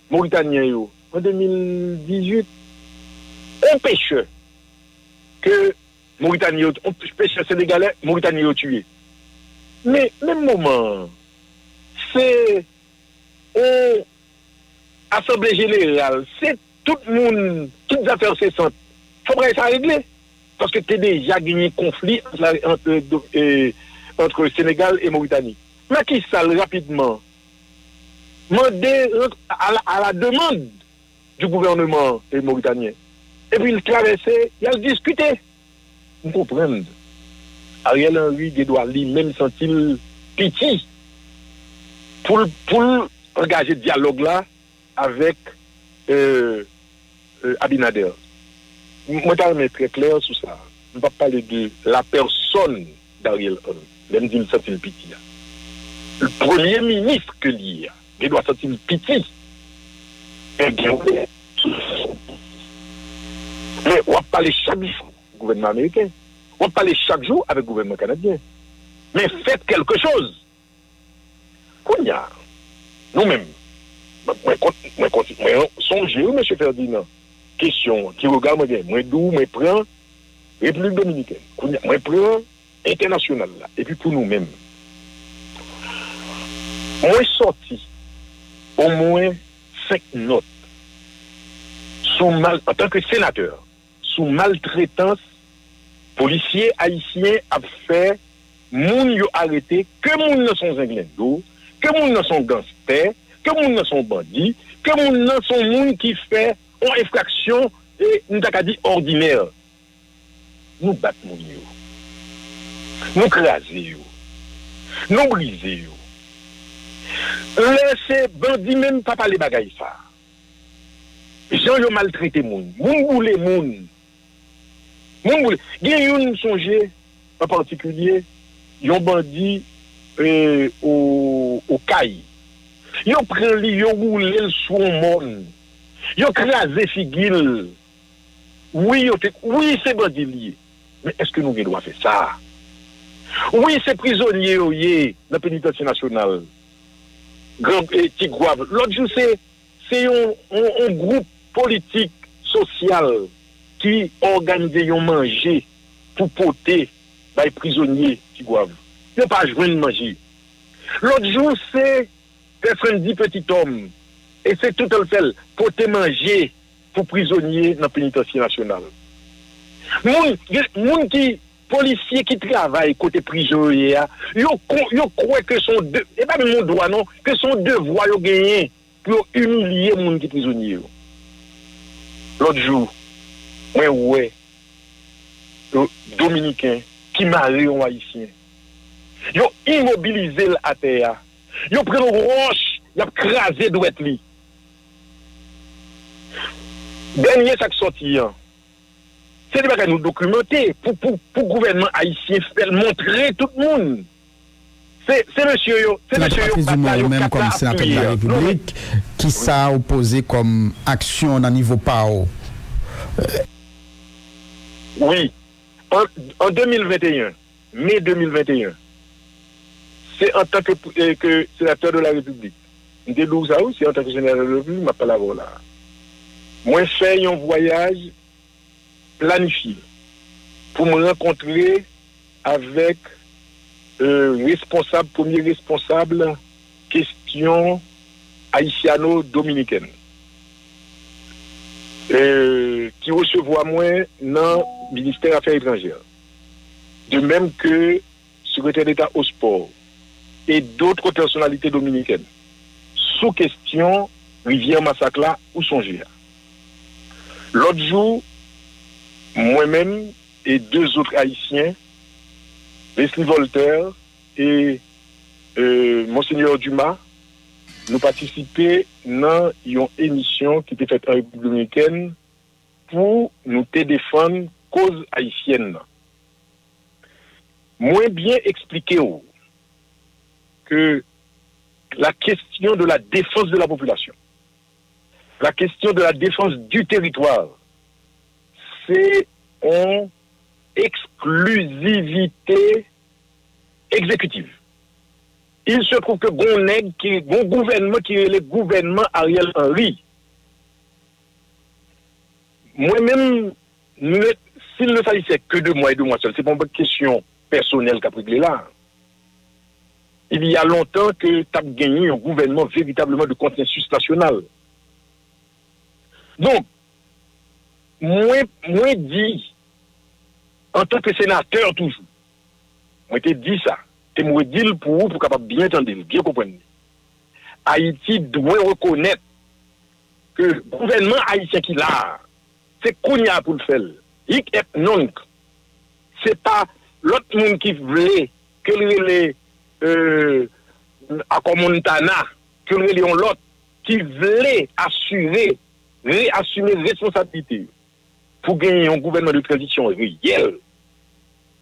mauritanien, en 2018, un pêcheur que Mauritanien, un pêcheur sénégalais, Mauritanien tué. Mais, même moment, c'est une assemblée générale, c'est tout le monde, toutes les affaires cessantes. Il faudrait ça régler. Parce que tu as déjà gagné conflit entre Sénégal et Mauritanie. Macky Sall, rapidement, à la demande du gouvernement mauritanien. Et puis il traversait, il a discuté. Vous comprenez. Ariel Henry, Guédouard Lee, même sent-il pitié pour engager le dialogue là avec Abinader. Moi, je suis très clair sur ça. Je ne vais pas parler de la personne d'Ariel Henry, même s'il sent-il pitié. Le premier ministre que l'il y a, Guédouard sent-il pitié. Eh bien, mais on va parler chaque jour du gouvernement américain. On parle chaque jour avec le gouvernement canadien. Mais faites quelque chose. Kounia, nous-mêmes, moi, songez, M. Ferdinand, question qui regarde, moi, d'où, moi, prends République Dominicaine, Kounia, moi, prends international, là. Et puis pour nous-mêmes, moi, sorti au moins 5 notes en tant que sénateur, sous maltraitance. Policiers haïtiens a fait moun yo arrêté que moun ne sont zinglendo, que moun ne sont gangsters, que moun ne sont bandits, que moun ne sont moun qui fait une infraction et nous t'a dit ordinaire. Nous battons moun yo. Nous craser yo. Nous briser yo. Laissez bandits même pas parler bagaille ça. Gens yo maltraité moun, moun boule moun. Il y a une songée, en particulier, ils ont bandit au caille. Ils ont pris ils ont roulé sur le monde. Ils ont crasé figuille. Oui, c'est bandit lié. Mais est-ce que nous avons droit de faire ça? Oui, c'est prisonnier de la pénitentiaire nationale. Grand et petit grave. L'autre jour, c'est un groupe politique, social, qui organisait un manger pour porter les prisonniers qui doivent. Ils n'ont pas joué de manger. L'autre jour, c'est un petit homme. Et c'est tout le fait, porter manger pour prisonniers dans la pénitentiaire nationale. Les policiers qui travaillent côté prisonniers, ils croient que son devoir, et pas mon droit, non, que son devoir, ils ont gagné pour humilier les gens qui sont prisonniers. L'autre jour, moi, ouais, Dominicain, qui m'a en haïtien. Ils ont immobilisé la terre. Ils ont pris une roche, ils ont crasé douette li. Dernier sac sorti, c'est des bagages nous documenter pour gouvernement haïtien faire montrer tout le monde. C'est monsieur, c'est monsieur. Le même comme sénateur de la République qui s'est opposé comme action au niveau PAO. Oui, en 2021, mai 2021, c'est en tant que sénateur de la République. Des douze à où, c'est en tant que général de la République, ma parole là. Moi, je fais un voyage planifié pour me rencontrer avec premier responsable question haïtiano-dominicaine. Qui recevoit moins dans le ministère des Affaires étrangères. De même que secrétaire d'État au sport et d'autres personnalités dominicaines. Sous question Rivière Massacla ou Songea. L'autre jour, moi-même et deux autres haïtiens, Leslie Voltaire et Mgr Dumas, nous participer dans une émission qui était faite en République dominicaine pour nous défendre cause haïtienne. Moins bien expliqué que la question de la défense de la population, la question de la défense du territoire, c'est en exclusivité exécutive. Il se trouve que le gouvernement qui est le gouvernement Ariel Henry, moi-même, s'il ne s'agissait que de moi et de moi seul, c'est pas une question personnelle qu'a pris là. Il y a longtemps que tu as gagné un gouvernement véritablement de consensus national. Donc, moi dit, en tant que sénateur toujours, moi te dit ça. Et moi dit pour capable bien entendre, bien comprendre. Haïti doit reconnaître que le gouvernement haïtien qui l'a, c'est Kounia pour le faire. Hic et nonc. C'est pas l'autre monde qui voulait que les à Montana, que les l'autre qui voulait assurer, réassumer responsabilité pour gagner un gouvernement de transition réel.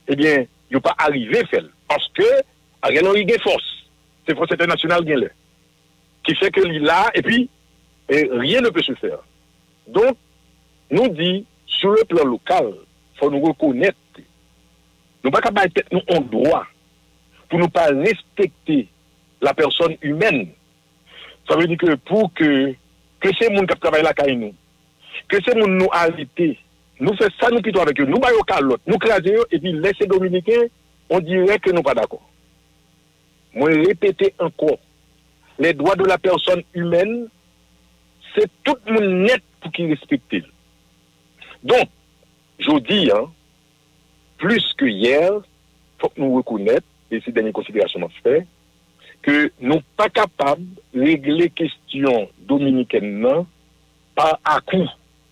Eh bien, il n'est pas arrivé à faire. Parce que, Ariel Henry a une force. C'est force internationale qui fait que lui là, et puis, rien ne peut se faire. Donc, nous dit, sur le plan local, il faut nous reconnaître. Nous ne sommes pas capables de nous en droit pour ne pas respecter la personne humaine. Ça veut dire que pour que ces gens qui travaillent là, que ces gens nous arrêtent, nous faisons ça, nous pitons avec eux, nous baillons calotte, nous crasons, et puis laissez Dominicains, on dirait que nous ne sommes pas d'accord. Moi, répéter encore, les droits de la personne humaine, c'est tout le monde net pour qu'il respecte. Donc, je dis, hein, plus que hier, il faut que nous reconnaître, et ces dernières considérations en fait, que nous ne sommes pas capables de régler les questions dominicaines par à coup.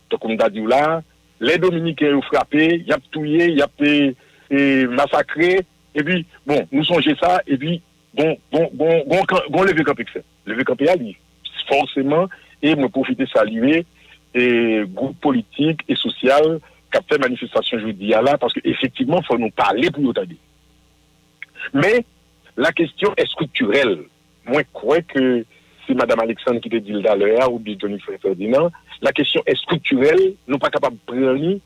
Donc, comme on dit là, les Dominicains ont frappé, ils ont tué, ils ont massacré, et puis, bon, nous songez ça, et puis, bon, levé campé que c'est. Levé campé, forcément, et me profiter de saluer les groupes politiques et sociaux qui ont fait manifestation jeudi à là, parce qu'effectivement, il faut nous parler pour nous entendre. Mais la question est structurelle. Moi, je crois que c'est Mme Alexandre qui te dit tout à l'heure, ou bien Johnny Ferdinand, la question est structurelle, nous ne sommes pas capables de prendre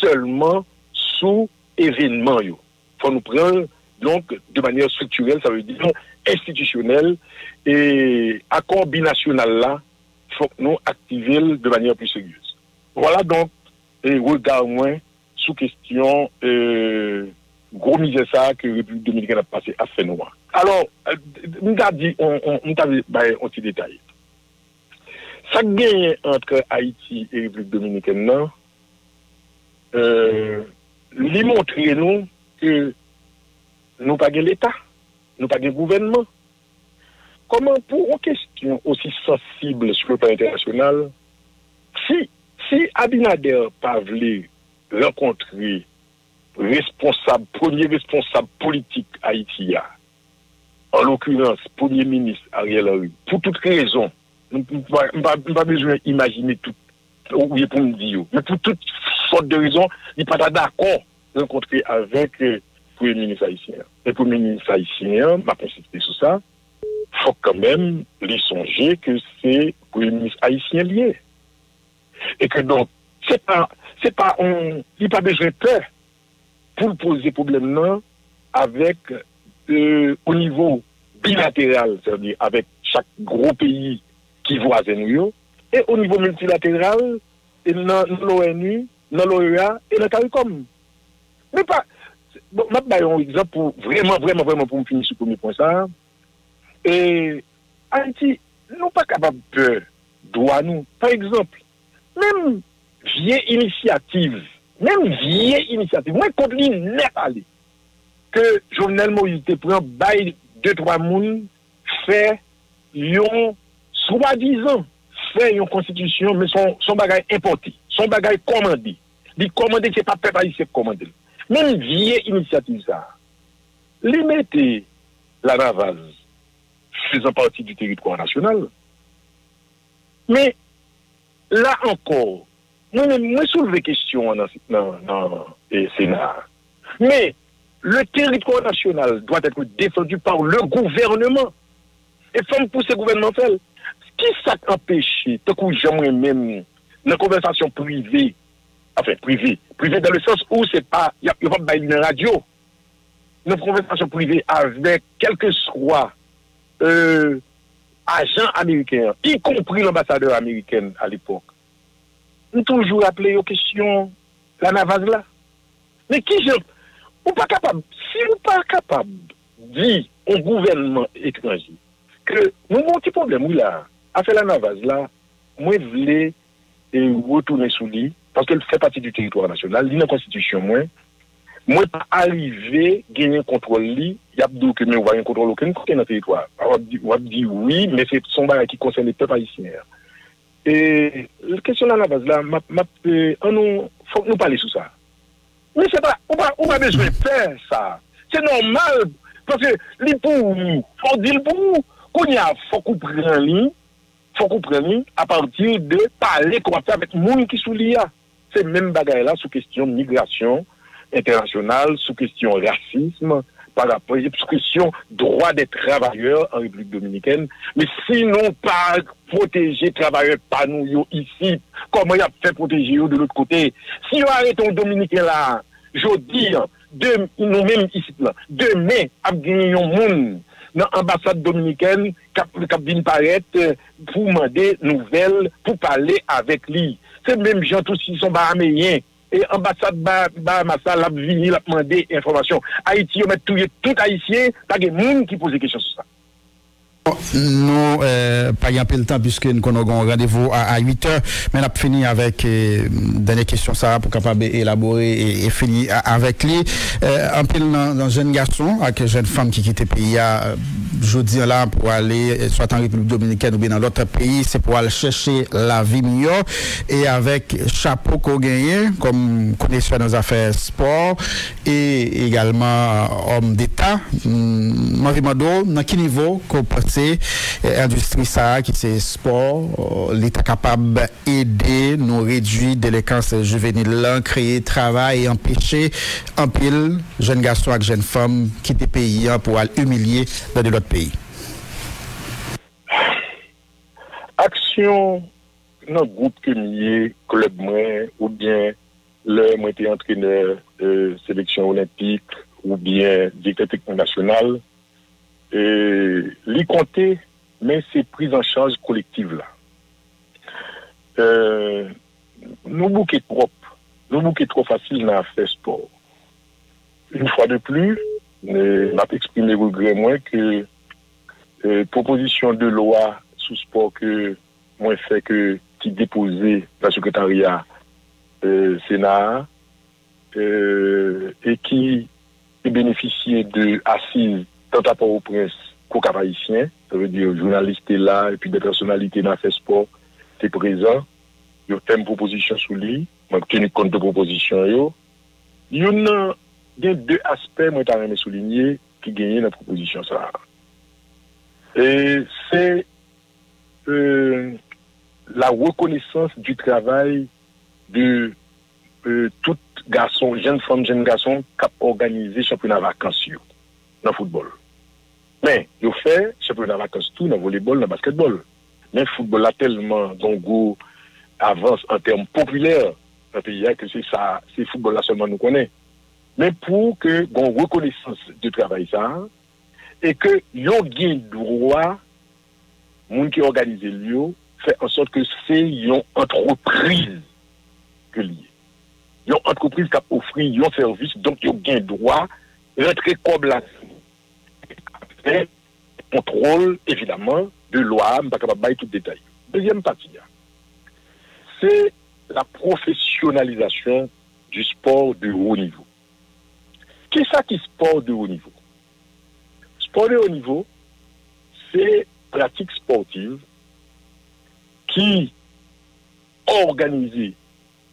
seulement sous événement. Il faut nous prendre donc de manière structurelle, ça veut dire institutionnelle, et accord binational là, il faut nous activer de manière plus sérieuse. Voilà donc, et regard moins sous question gros misère ça que la République dominicaine a passé à fait noir. Alors, nous avons dit, on petit détail. Ça gagne entre Haïti et République dominicaine, non? Lui montrer nous que nous pas gagne l'État, nous pas gagne gouvernement. Comment pour une question aussi sensible sur le plan international, si si Abinader pas voulu rencontrer responsable, premier responsable politique haïtien, en l'occurrence premier ministre Ariel Henry, pour toutes les raisons, nous n'avons pas besoin d'imaginer tout, ou pour me dire, mais pour toutes sortes de raisons, il n'est pas d'accord de rencontrer avec le premier ministre haïtien. Le premier ministre haïtien, m'a insisté sur ça, il faut quand même les songer que c'est le premier ministre haïtien lié. Et que donc, il n'y a pas besoin de peur pour poser problème là avec, au niveau bilatéral, c'est-à-dire avec chaque gros pays qui voisine nous, et au niveau multilatéral, et dans l'ONU, dans l'OEA, et dans CARICOM. Mais pas, bon, je vais donner un exemple pour vraiment, pour finir sur le premier point ça. Et, Haïti, nous pas capable de droit nous. Par exemple, même vieille initiative, moi, contre lui, n'est pas allé. Que Jovenel Moïse te prend, bail 2-3 moun, fait, yon, soi-disant, fait une constitution, mais son bagage importé, son bagage commandé. Dit commander, c'est pas préparé, c'est commander. Même vieille initiative, ça. Les mettez la navale, faisant partie du territoire national. Mais, là encore, moi souleve la question dans le Sénat. Mais le territoire national doit être défendu par le gouvernement. Et comme pour ce gouvernement faire, qui ça empêche, tant que j'aimerais même la conversation privée, enfin privée dans le sens où c'est pas, il n'y a pas de radio, une conversation privée avec quel que soit agent américain, y compris l'ambassadeur américain à l'époque. Nous toujours appelé aux questions la navase là. Mais qui je... Ou pas capable, si nous pas capable de dire au gouvernement étranger que nous avons un petit problème, oui là, à faire la navase là, moi je voulais retourner sous lui, parce qu'elle fait partie du territoire national, lui dans la constitution, moi pas arriver, gagner un contrôle lui, il y a d'autres que nous voyons un contrôle aucun côté dans le territoire. Alors on dit oui, mais c'est son bagage qui concerne les peuples haïtiens. Et la question là, la base là, faut nous parler sur ça. Mais c'est pas, on a besoin de faire ça. C'est normal, parce que les pour nous, on dit pour nous, qu'on y a, faut qu'on prenne à partir de parler qu'on va faire avec monde qui sous l'IA. C'est même bagaille là, sous question de migration internationale, sous question de racisme, par rapport à l'obstruction droit des travailleurs en République dominicaine, mais sinon pas protéger les travailleurs pas nous ici, comment il a fait protéger eux de l'autre côté. Si on arrête un Dominicain là, je dis, nous-mêmes ici là, demain, à gagner un monde dans l'ambassade dominicaine, cap vient paraître pour demander nouvelles, pour parler avec lui. C'est même gens tous qui sont bahaméens. Et l'ambassade Bahamassa l'a venu, l'a demandé information. Haïti, on met tout haïtien, pas de monde qui pose des questions sur ça. Nous, pas un peu le temps, puisque nous avons rendez-vous à 8 heures. Mais on a fini avec dernière question, ça, pour capable élaborer et finir avec lui. Un peu dans jeune garçon, avec jeune femme qui quitte le pays, jeudi là, pour aller soit en République dominicaine ou bien dans l'autre pays, c'est pour aller chercher la vie meilleure. Et avec chapeau qu'on gagne, comme connaisseur dans les affaires sport et également homme d'État, Marie Mado, dans quel niveau qu'on pensait l'industrie ça, qui c'est sport, l'État capable d'aider, nous réduire délinquance juvénile, créer travail et empêcher un pile jeunes garçons et jeunes femmes quitter le pays pour aller humilier dans de l'autre pays. Action dans le groupe que nous club moins, ou bien le moi été entraîneur sélection olympique, ou bien directeur technique national, les compter, mais c'est prise en charge collective là. Nous bouquet trop facile dans faire sport. Une fois de plus, je vais exprimer regret moins que proposition de loi sous sport que moi fait que qui déposait la secrétariat Sénat et qui bénéficiait de assises tant à part au prince qu'au Cap Haïtien, ça veut dire journaliste là et puis des personnalités dans le sport qui étaient présents. Yo fait une proposition sous lui, m'a tenu compte de proposition yo. Il y a deux aspects moi t'ai souligné qui gagnent la proposition ça. Et c'est la reconnaissance du travail de tout garçon, jeune femme, jeune garçon qui a organisé championnat vacances dans le football. Mais il fait championnat vacances tout dans le volleyball, dans le basketball. Mais le football a tellement gros avance en termes populaires dans le pays que c'est ça, c'est football là seulement nous connaît. Mais pour que gon reconnaissance du travail ça et que yon gagne droit moun qui organise l'yo fait en sorte que c'est une entreprise que lié. Une entreprise qui a offert un service, donc il y a un droit rentrer comme la après contrôle évidemment de loi, je ne suis pas capable de bailler tout détail. Deuxième partie, c'est la professionnalisation du sport de haut niveau. Qu'est-ce qui sport de haut niveau? Sport de haut niveau, c'est pratique sportive qui est organisée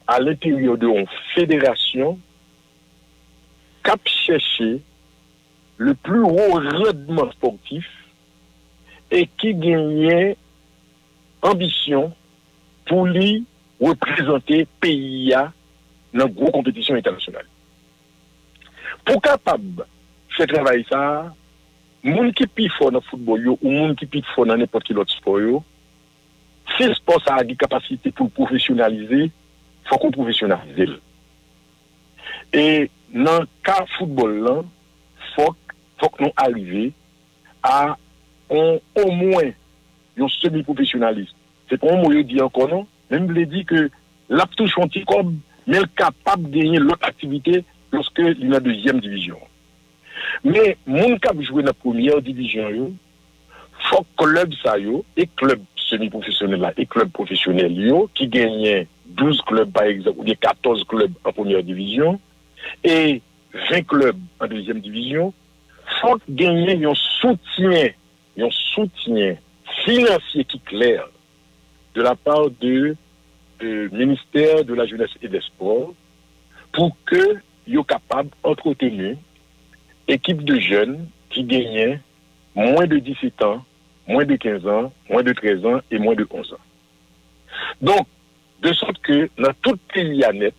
à l'intérieur de une fédération cap chercher le plus haut rendement sportif et qui gagnait ambition pour lui représenter pays dans une grosse compétition internationale. Pour capable faire travailler ça, moun qui pi fort dans le football yo, ou moun qui pi fort dans n'importe quel autre sport yo, si le sport ça a des capacités pour professionnaliser, faut qu'on professionnalise. Et dans le cas football là, faut que nous arrivions à au moins un semi-professionnalisme. C'est pour moi je dis encore non, même je dis que l'aptouche anticobe, mais capable de gagner l'autre activité lorsque il est en deuxième division. Mais mon cap jouer dans la première division yo, faut club ça yo et club semi-professionnel là et club professionnel yo qui gagnait 12 clubs par exemple, ou des 14 clubs en première division, et 20 clubs en deuxième division, faut gagner un soutien financier qui est clair de la part du ministère de la Jeunesse et des Sports pour que soient capables d'entretenir équipe de jeunes qui gagnent moins de 17 ans, moins de 15 ans, moins de 13 ans et moins de 11 ans. Donc, de sorte que dans tout pays à net,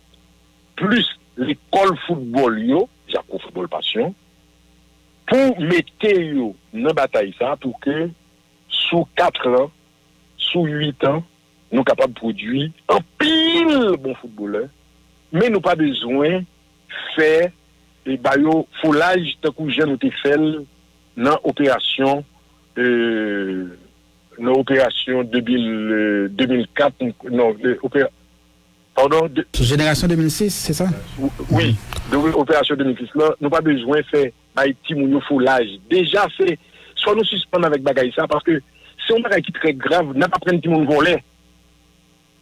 plus l'école football, j'accroche football passion, pour mettre yo dans bataille ça, pour que sous 4 ans, sous 8 ans, nous sommes capables de produire un pile bon footballeur, mais nous n'avons pas besoin de faire des baillots foulage de coups ou de fêles dans l'opération. Dans l'opération 2004, non, pardon. Génération 2006, c'est ça? Oui, l'opération 2006, là, nous n'avons pas besoin de faire Haïti, Mounio, Foulage. Déjà, c'est soit nous suspendons avec bagaille ça, parce que si on a un bagage qui est très grave, nous n'avons pas pris un petit monde volé.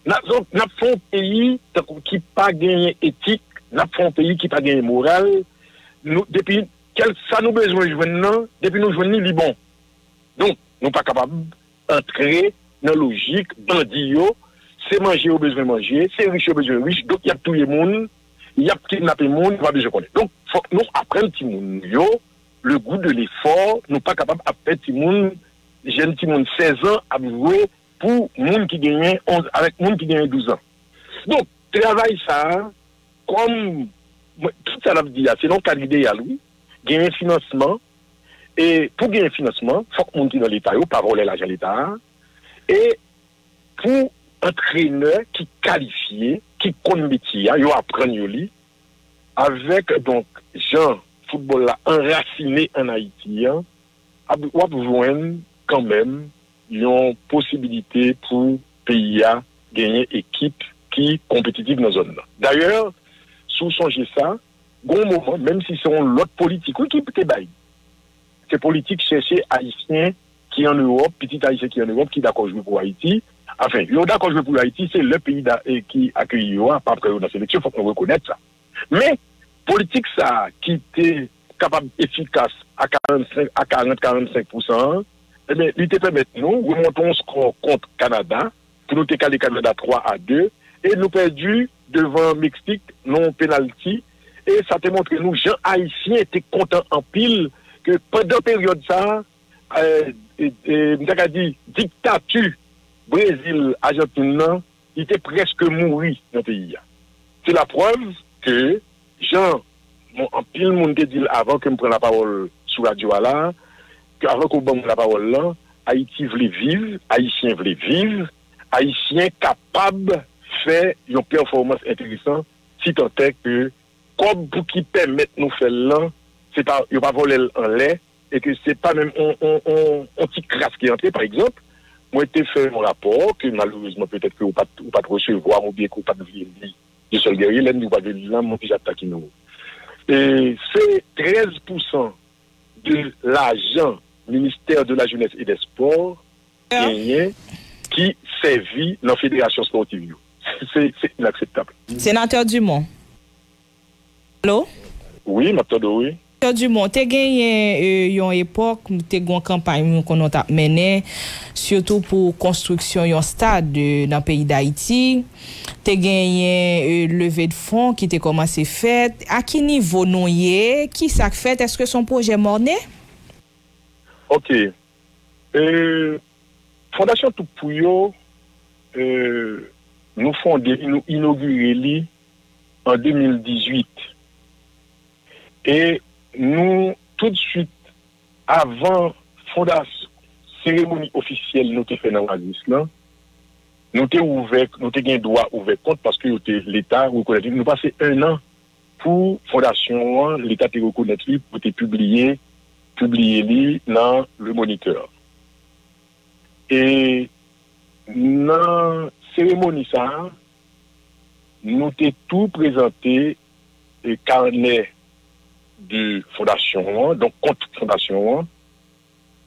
Nous avons fait un pays qui n'a pas gagné éthique, nous avons fait un pays qui n'a pas gagné morale. Depuis, ça nous besoin de jouer, depuis nous jouons, nous bon. Donc, nous ne sommes pas capables entrer dans la logique, bandit, c'est manger au besoin de manger, c'est riche au besoin de riche, donc il y a tout le monde, il y a kidnappé le monde, il n'y a pas besoin de connaître. Donc, il faut que nous apprenions tout le monde, le goût de l'effort, nous ne sommes pas capables d'apprendre tout le monde, jeune tout le monde 16 ans à jouer pour le monde qui gagne 11, avec le monde qui gagne 12 ans. Donc, travail ça, comme tout ça l'a dit, c'est donc l'idéal, oui, gagner financement. Et pour gagner financement, il faut que monde qui dans l'État, il ne faut pas voler l'argent de l'État. Et pour entraîneur qui qualifié, qui connaît métier, il apprend avec donc gens football là enraciné en Haïti, il faut joindre quand même une possibilité pour pays à gagner équipe qui est compétitive dans la zone. D'ailleurs, si vous songez ça, bon moment, même si c'est l'autre politique, oui, qui peut bailler. C'est politique chercher haïtien qui est en Europe, petit haïtien qui est en Europe, qui est d'accord jouer pour Haïti. Enfin, il est d'accord jouer pour Haïti, c'est le pays qui accueille l'Europe, pas après la sélection, il faut qu'on reconnaisse ça. Mais, politique ça, qui était capable efficace à 40-45%, eh bien, il te permet nous, remontons ce score contre Canada, pour nous décaler Canada 3-2, et nous perdu devant Mexique, non penalty. Et ça te montre nous, gens haïtiens étaient contents en pile que pendant période ça, dit dictature Brésil, Argentine, il était presque mouru dans le pays. C'est la preuve que gens, en pile monde dit avant que me prenne la parole sur la radio là, qu'avant qu'on prenne la parole là, Haïti voulait vivre, Haïtien voulait vivre, Haïtien capable faire une performance intéressante si tant est que comme pour qui permettent nous faire là, c'est pas il va voler en lait et que c'est pas même on petit crasse qui est entré par exemple. Moi j'ai fait mon rapport que malheureusement peut-être que ou pas recevoir ou bien qu'on pas venir de seul guerrier là nous pas de là mon qui attaque nous. Et c'est 13% de l'argent ministère de la jeunesse et des sports yeah. qui servit dans la fédération sportive. C'est inacceptable. Sénateur Dumont. Allô? Oui, m'attendez, oui. Sénateur Dumont, tu as gagné une époque, tu as une campagne qu'on a menée, surtout pour construction d'un stade dans le pays d'Haïti. Tu as gagné une levée de fonds qui a commencé à faire. À quel niveau nous y qui ça fait? Est-ce que son projet est morné? Ok. Fondation Toupouyo, nous fondons, nous inaugurons en 2018. Et nous, tout de suite, avant fondation, cérémonie officielle, nous avons fait dans l'Islam, nous avons ouvert, nous avons droit ouvert compte parce que l'État reconnaît. Nous passons un an pour fondation, l'État te reconnaître, pour te publier dans le moniteur. Et dans la cérémonie, ça, nous t'ai tout présenté le carnet de fondation, donc compte fondation,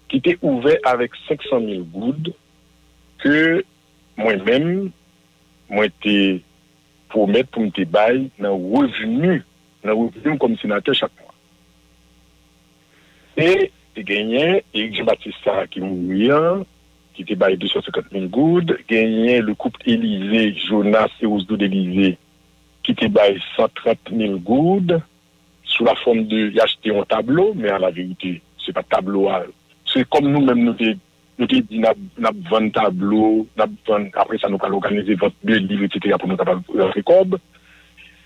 qui était ouvert avec 500 000 goudes que moi t'ai promis pour me bailler dans le revenu comme sénateur chaque mois. Et j'ai gagné Éric Jean-Baptiste Sarah qui mourit, qui était baillé 250 000 goudes, gagné le couple Élysée, Jonas et Osdo d'Élysée, qui était baillé 130 000 goudes, sous la forme de acheter un tableau, mais à la vérité, c'est pas tableau. C'est comme nous-mêmes, nous avons dit, nous avons 20 tableaux, après ça, nous avons organisé 22 livres, etc., pour nous avoir un record.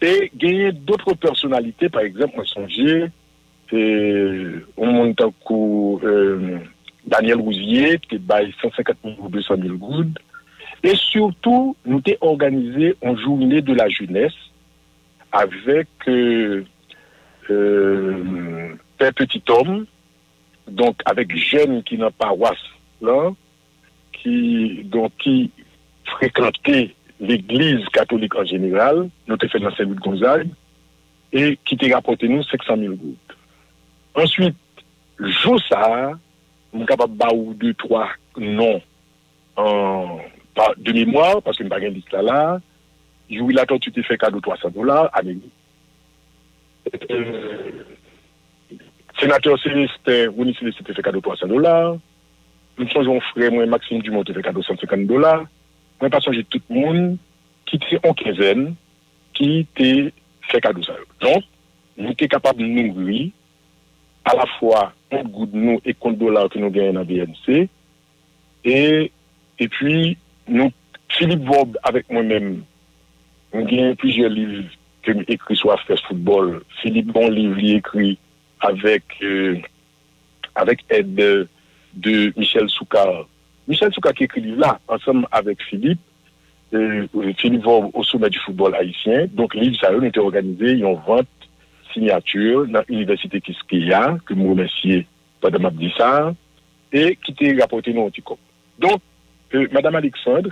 Et gagné d'autres personnalités, par exemple, moi, songez, on monte Daniel Rousier, qui baille 150 000 ou 200 000 goudes. Et surtout, nous t'ai organisé en journée de la jeunesse avec un petit homme, donc avec jeunes qui n'ont pas paroisse là, qui fréquentaient l'église catholique en général, nous t'ai fait dans Saint-Louis de Gonzague, et qui t'ai rapporté nous 500 000 goudes. Ensuite, Jossa, je suis capable de faire 2, 3 noms de mémoire, parce que je n'ai pas gagné de là. Yuri La Tortue, tu t'es fait cadeau $300 à l'église. Sénateur Célestin, Roni Celesté, tu t'es fait cadeau $300. Nous sommes mon frère, moi, Maxime Dumont, tu t'es fait cadeau $150. Moi, pas songer tout le monde qui était en quinzaine, qui t'es fait cadeau ça. Donc, nous sommes capables de nourrir à la fois compte goutte nous et compte dollar que nous gagnons dans BNC. Et puis, nous, Philippe Bob avec moi-même, nous gagnons plusieurs livres que nous écrit sur Affaires Football. Philippe Bon livre écrit avec aide de Michel Soukar. Michel Soukar qui écrit là, ensemble avec Philippe, Philippe Bob au sommet du football haïtien. Donc, livre ça, nous était organisé, ils ont vente signature dans l'université Kiskeya, que nous remercions Madame Abdissa, et qui t'a rapporté nos petits copains. Donc, Madame Alexandre,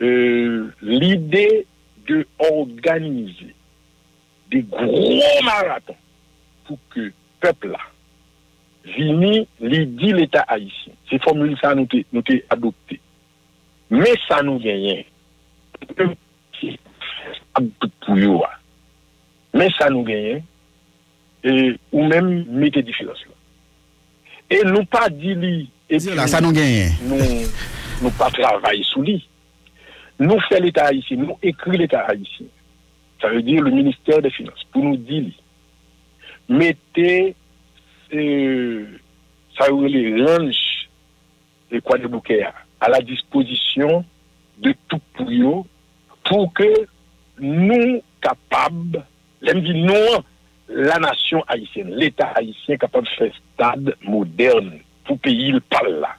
l'idée d'organiser des gros marathons pour que le peuple-là vienne l'idée de l'État haïtien, ces formules ça nous t'ont adopté. Mais ça nous gagne. Mais ça nous gagne, ou même mettez différence. Et nous pas dit, ça nous gagne. Nous pas travaillé sous lui. Nous faisons l'État haïtien, nous écrit l'État haïtien. Ça veut dire le ministère des Finances, pour nous dire, mettez, ça veut dire les ranges des quadribouquets à la disposition de tout pour que nous capables, la nation haïtienne, l'État haïtien capable de faire stade moderne pour payer le par là.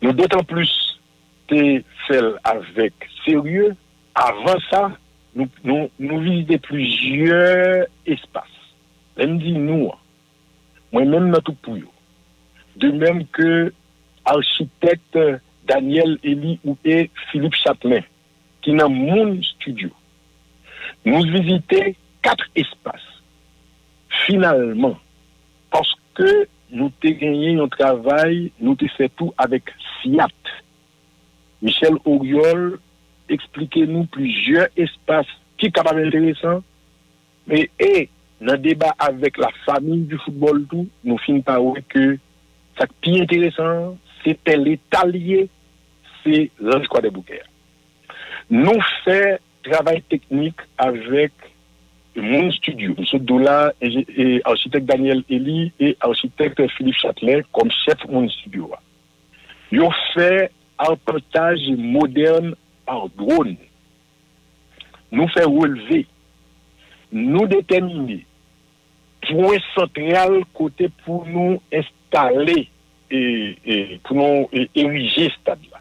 Nous d'autant plus te faire avec sérieux. Avant ça, nous visitons plusieurs espaces. Même dit nous, moi-même notre pouillot. De même que architecte Daniel Elie ou Philippe Châtelain, qui dans mon studio, nous visitons 4 espaces. Finalement, parce que nous t'ai gagné un travail, nous t'ai fait tout avec SIAT. Michel Auriol, expliquez-nous plusieurs espaces qui sont capables intéressants. Mais dans le débat avec la famille du football, tout, nous finissons par voir que ça qui est intéressant, c'est l'étalier, c'est l'ange quoi des bouquets. Nous faisons travail technique avec mon studio, M. Doula, et architecte Daniel Elie et architecte Philippe Châtelain comme chef de mon studio. Ils ont fait un partage moderne par drone. Nous fait relever, nous déterminer point central côté pour nous installer et pour nous ériger ce stade-là.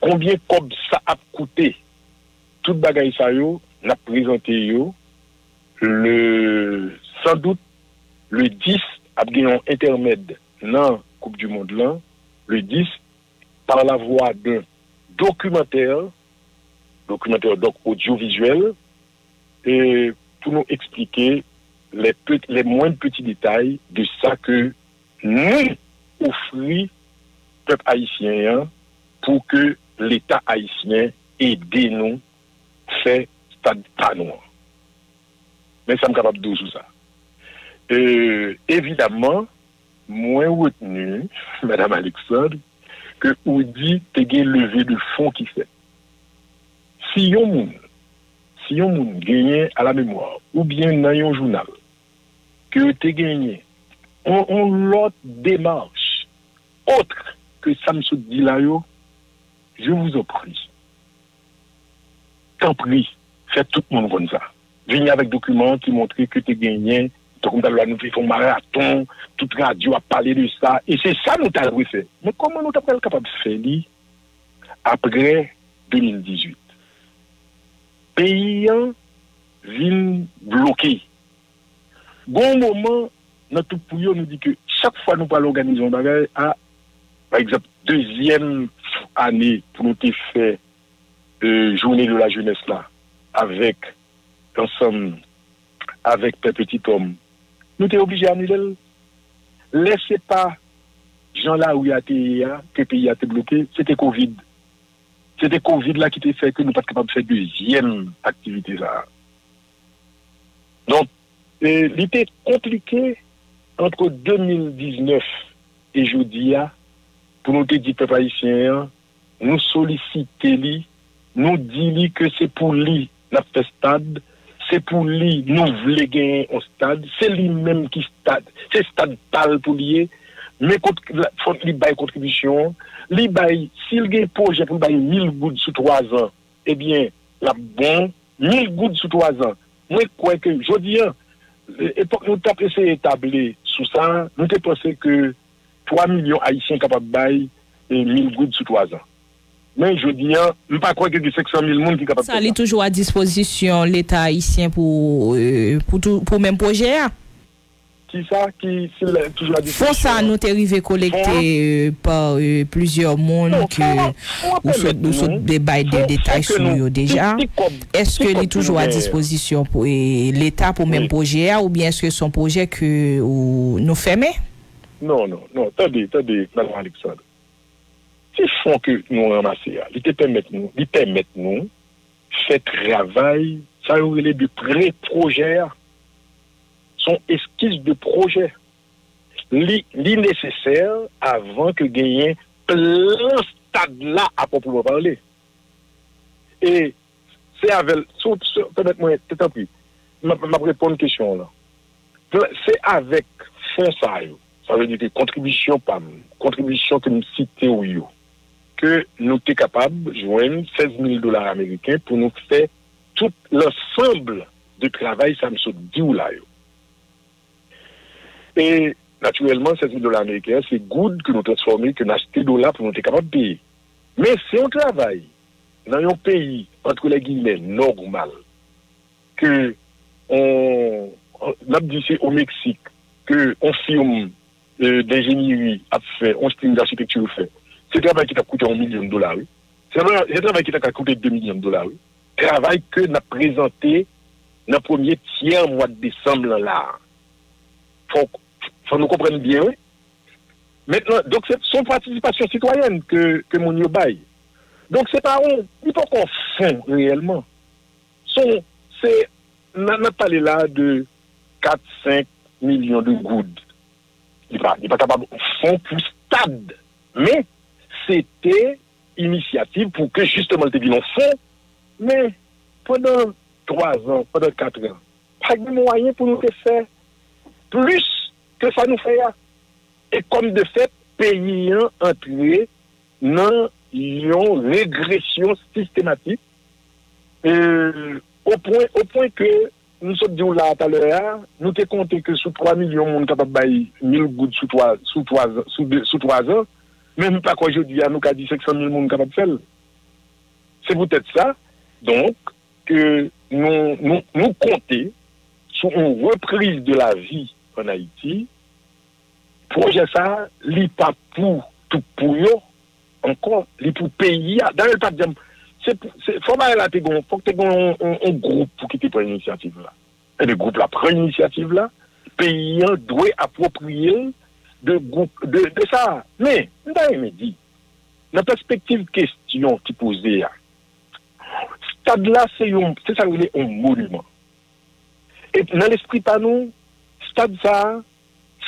Combien comme ça a coûté? Tout bagaille ça yo, n'a présenté yo. Sans doute, le 10 a gagné un intermède dans la Coupe du Monde là. Le 10, par la voie d'un documentaire donc audiovisuel, et pour nous expliquer les moindres petits détails de ça que nous offrons peuple haïtien pour que l'État haïtien aide nous fait stade panon. Mais ça me capable de tout ça. Évidemment, moins retenu, Madame Alexandre, que vous dites que vous levé de fonds qui fait. Si vous gagnez à la mémoire, ou bien dans un journal, que vous gagnez en l'autre démarche, autre que Samsung Dilayo, je vous en prie. T'en prie, faites tout le monde comme ça. Venir avec documents qui montraient que tu as gagné, donc dans la nouvelle font marathon, toute radio a parlé de ça, et c'est ça nous t'avons fait. Mais comment nous t'avons capable de faire après 2018? Paysan vient bloqué. Bon moment, notre pouillot nous dit que chaque fois nous parlons organiser un bagage à, par exemple, deuxième année pour nous faire journée de la jeunesse là, avec ensemble avec petit homme, nous sommes obligés à annuler. Laissez pas gens là où il y a que le pays a été bloqué, c'était Covid. C'était Covid là qui fait que nous ne sommes pas capables de faire deuxième activité là. Donc, il était compliqué entre 2019 et aujourd'hui pour nous dire, peuple haïtien, nous solliciter, nous dire que c'est pour lui, la stade. C'est pour lui, nous voulons gagner un stade. C'est lui-même qui stade. C'est stade pâle pour lui. Mais faut lui bailler contribution. Lui baille, s'il gagne projet pour bailler 1000 gouttes sous 3 ans, eh bien, la bonne, 1000 gouttes sous 3 ans. Moi, je crois que, je dis, l'époque nous avons essayé d'établir sous ça, nous avons pensé que 3 millions haïtiens capables de bailler 1000 gouttes sous 3 ans. Mais je dis, je ne crois pas qu'il y ait 500 000 personnes qui sont capables de faire ça. Ça est toujours à disposition l'État haïtien pour même projet. Qui ça qui est toujours à disposition? Pour ça, nous sommes arrivés collectés par plusieurs mondes qui nous débattent des détails sur nous déjà. Est-ce que est toujours à disposition pour l'État pour même projet ou bien est-ce que son projet que nous fermons? Non. Attendez, Madame Alexandre. Ces fonds que nous ramassons, ils permettent nous ce travail, ça relève du pré-projet, son esquisse de projet, l'innécessaire avant que gagne plein stade là à proprement parler. Et c'est avec, permettez-moi, tant pis, je vais répondre à la question là. C'est avec fonds ça veut dire que contribution que nous citons, que nous sommes capables de joindre $16 000 américains pour nous faire tout l'ensemble de travail, ça me saute 10 ou là. Et naturellement, $16 000 américains, c'est good que nous transformons, que nous achetons dollars pour nous être capables de payer. Mais si on travaille dans un pays, entre les guillemets, normal, que on l'a dit au Mexique, que on filme d'ingénierie à faire, on filme d'architecture à faire, c'est un travail qui t'a coûté $1 million. C'est un travail qui t'a coûté $2 millions. Travail que nous avons présenté dans le premier tiers mois de décembre là. Faut nous comprendre bien, oui. Maintenant, donc c'est son participation citoyenne que mon yo bail. Donc c'est pas on, il faut qu'on fasse réellement. C'est, on a parlé là de 4-5 millions de gouttes. Il n'est pas capable de faire pour stade. Mais c'était initiative pour que justement le débit l'on fait. Mais pendant 3 ans, pendant 4 ans, pas de moyens pour nous faire plus que ça nous fait. Et comme de fait, pays entré dans une régression systématique au point que nous sommes dit là tout à l'heure, nous t'ai compté que sous 3 millions on capable bailler 1000 gouttes sous 3 ans, même pas qu'aujourd'hui nous qu'a dit 500 000 monde capable faire. C'est peut-être ça donc que nous compter sur une reprise de la vie en Haïti. Projet ça, il n'est pas pour tout pour eux, encore, il est pour pays. Dans le pas de il faut que tu aies un groupe pour quitter pour l'initiative là. Et le groupe là prend l'initiative là, pays doit approprier de groupe de ça. Mais, je me dis, dans la perspective question qui posée, stade là, c'est ça, il est un monument. Et dans l'esprit pas nous, stade ça,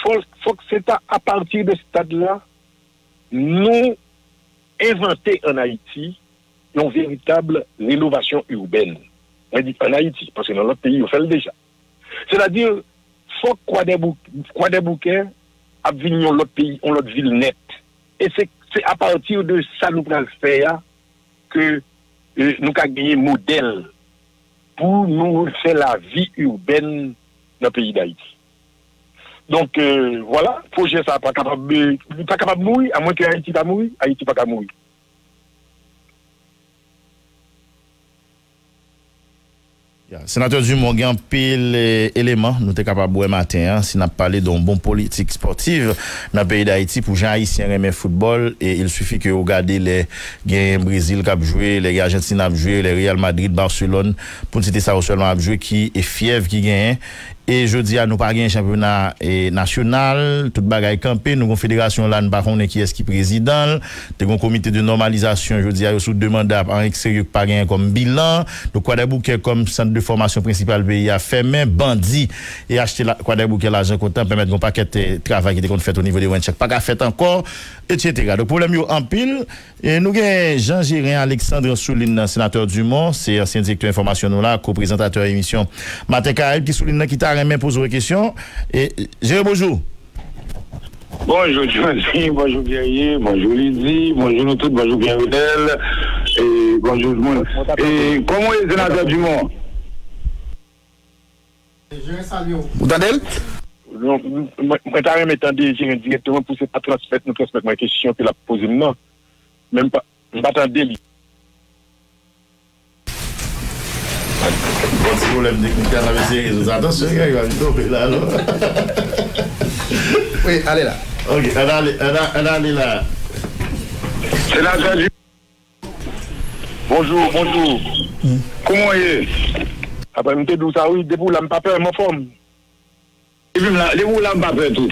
faut que c'est à partir de ce stade-là, nous inventer en Haïti une véritable rénovation urbaine. On dit en Haïti, parce que dans l'autre pays, on fait le déjà. C'est-à-dire, faut que des bouquets à venir dans l'autre pays, dans l'autre ville nette. Et c'est à partir de ça nous prenons le faire que nous avons gagné modèle pour nous faire la vie urbaine dans le pays d'Haïti. Donc, voilà, projet ça pas capable de mourir, à moins que Haïti va mourir, Haïti pas capable de mourir. Yeah. Sénateur Dumont, il y a un pile élément, nous sommes capables de boire matin, hein, si nous parlons d'un bon politique sportive dans le pays d'Haïti, pour Jean Haïtien aimer football, et il suffit que vous regardez les gains Brésil qui a joué, les Argentine qui a joué, les Real Madrid, Barcelone, pour citer ça seulement, qui est fièvre qui gagne. Et je dis à nous pas gagner championnat national, toute bagaille campée, nous avons fédération là, nous pas connaît qui est-ce qui président, nous avons comité de normalisation, je dis à sous demande à un sérieux pas gagner comme bilan, le Quadabouquet comme centre de formation principal pays a fermé, bandit et acheter la Quadabouquet l'argent comptant permettre un paquet de travail qui était fait au niveau de Wencheck, pas qu'à fait encore, etc. Le problème est en pile, et nous avons Jean-Gérin Alexandre souligne, sénateur Dumont, c'est ancien directeur information là, co-présentateur émission Matin Caraïbe qui souligne qui même poser une question. Jérémy, bonjour. Bonjour Johnny, bonjour Guerrier, bonjour Lydie, bonjour nous tous, bonjour Guerrier, et bonjour tout le monde. Et comment est le sénateur Dumont? Je vais saluer. Vous entendez? Je m'attendais directement pour ne pas transmettre ma question que la poser. Non. Même pas. Je m'attendais. Problème technique à la série. Attention, il va me tomber là. Oui, allez là. Ok, allez là. C'est la salut. Bonjour. Comment est-ce? Après, je me ça, oui, debout, là, je ne pas peur, je m'en forme. Debout, là, je ne pas peur, tout.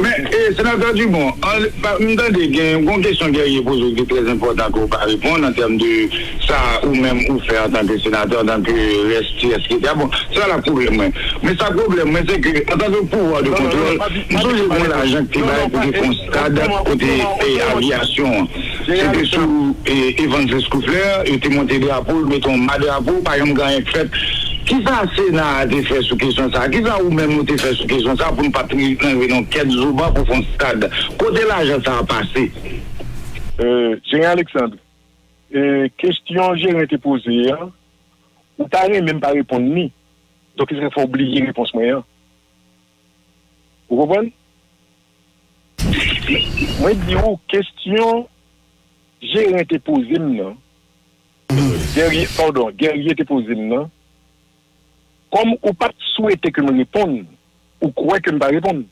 Mais, c'est la salut, bon. Je me donne des gains, une question qui est posée, qui est très importante qu'on va répondre en termes de ça, ou même ou faire en tant que sénateur, en tant que restier, etc. Bon, ça, le problème. Mais ça, le problème, c'est que, en tant que pouvoir de contrôle, nous avons l'argent qui va être pour des constats côté aviation. C'était sous Evangelist Koufler, il était monté de Apo, il mettait un mal de Apo, par exemple, quand il fait. Qui ça, Sénat, a fait sous question ça? Qui ça, ou même, a fait sous question ça pour ne pas trier dans 4 Zouba pour faire un stade? Côté l'argent, ça a passé. Jean-Gérin Alexandre, question j'ai été posée, hein? Ou t'as même pas répondu ni. Donc, il faut oublier la réponse moyenne. Vous comprenez? Moi, je dis, question, j'ai été posée, non? Pardon, guerrier était posé, non? Comme ou pas souhaité que nous répondions, ou croyez que nous ne répondons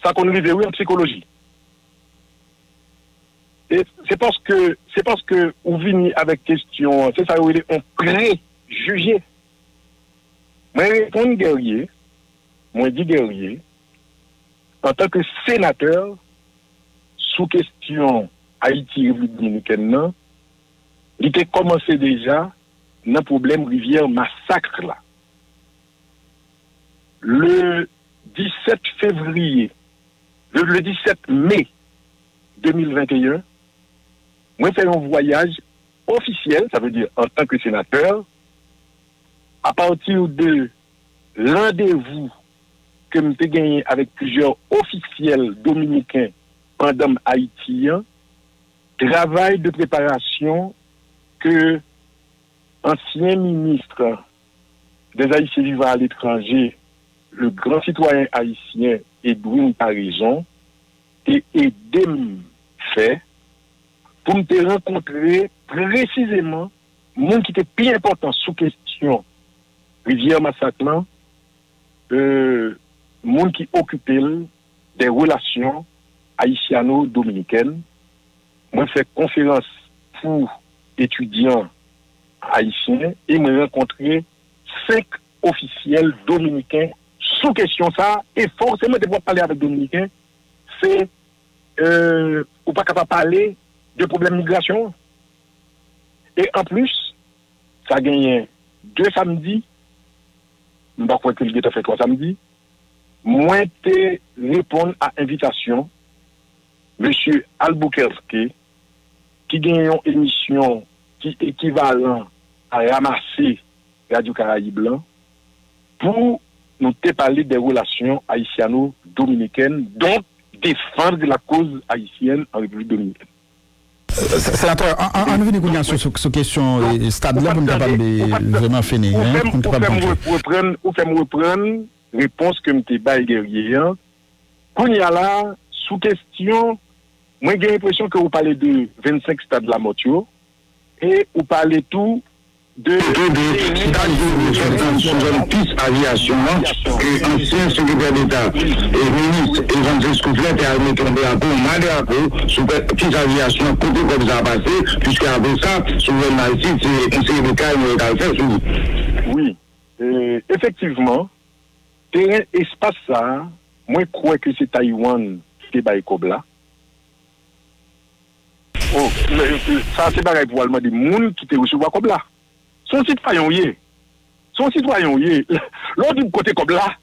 pas. Ça qu'on arrive en psychologie. C'est parce que, vous venez avec question, c'est ça, vous avez un préjugé. Moi, je réponds guerrier, moi, je dis guerrier, en tant que sénateur, sous question Haïti, République dominicaine, il était commencé déjà dans le problème rivière massacre là. Le 17 février, le 17 mai 2021, moi j'ai fait un voyage officiel, ça veut dire en tant que sénateur, à partir de rendez-vous que j'ai gagné avec plusieurs officiels dominicains pendant haïtien, travail de préparation que ancien ministre des Haïtiens vivant à l'étranger, le grand citoyen haïtien Edwin Parison, et aidé fait pour me te rencontrer précisément monde qui était plus important sous question rivière massacre, monde qui occupait des relations haïtiano-dominicaines. Moi, je fais conférence pour étudiants haïtiens et me rencontrer 5 officiels dominicains sous question ça. Et forcément, de pouvoir parler avec dominicains, c'est ou pas capable de parler de problèmes de migration. Et en plus, ça a gagné 2 samedis. Je ne sais pas si tu as fait 3 samedis. Moi, je réponds à invitation Monsieur Albuquerque, qui gagne une émission qui est équivalent à ramasser Radio Caraïbes Blanc pour nous parler des relations haïtiano-dominicaines, donc défendre la cause haïtienne en République dominicaine. Sénateur, on vient sur cette question stade-là, vous ne pouvez pas vraiment finir. Vous pouvez me reprendre la réponse que M. Baye Guerrier. Quand il y a là, sous question, moi j'ai l'impression que vous parlez de 25 stades de la moto. Et vous parlez tout de piste aviation, que l'ancien secrétaire d'État et ministre Évangelist Koufler a mis tombé à coup, mal à coup, sous piste aviation, côté comme ça a passé, puisque après ça, sous le Maïti, c'est un conseil local qui a fait sous. Oui, effectivement, terrain espace ça, moi je crois que c'est Taïwan qui est Baïkobla. Oh, ça c'est pareil pour allemand des mounes qui te recevoir comme là. Son citoyen yé. Son citoyen yé. L'autre du côté comme là.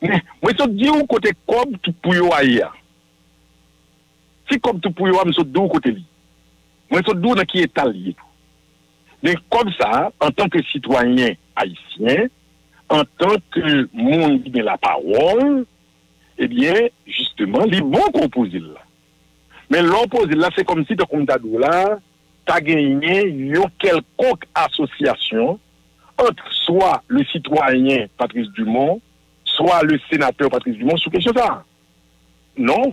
Mais je dis au côté comme tout pour yo ailleurs. Si comme tout pour yo, je suis deux côté li. Moi je suis deux dans qui est allié. Mais comme ça, en tant que citoyen haïtien, en tant que monde qui met la parole, eh bien, justement, les bons composés là. Mais l'opposé, là, c'est comme si tu as gagné une quelconque association entre soit le citoyen Patrice Dumont, soit le sénateur Patrice Dumont, sous quelque chose ça. Non.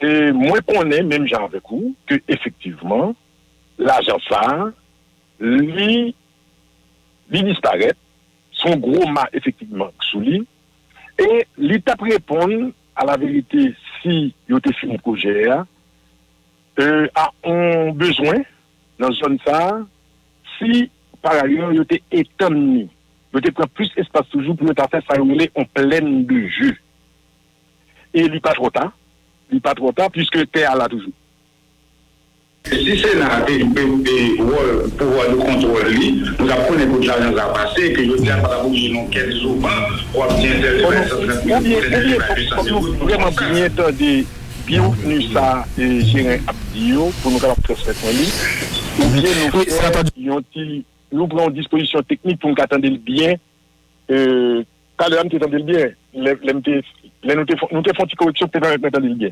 Et moi, qu'on est, même genre avec vous, que effectivement, l'agent ça, lui, disparaît, son gros mât, effectivement, sous lui, et lui tape répondre à la vérité si il était fini le projet. A un besoin dans ce zone ça si par ailleurs il était étendu, il était prend plus espace toujours pour faire ça en pleine de jeu. Et il n'est pas trop tard puisque terre là toujours. Si c'est là le pouvoir de contrôle, nous apprenons que l'argent a passé, que nous avons pas de quel souvent, pour obtenir des vraiment bien entendu. bienvenue ça et Jean-Gérin Alexandre pour nous transmettre en ligne. Ou bien nous prenons disposition technique pour nous attendre bien. Quand le MT attendait bien, nous te font une correction pour nous attendre bien.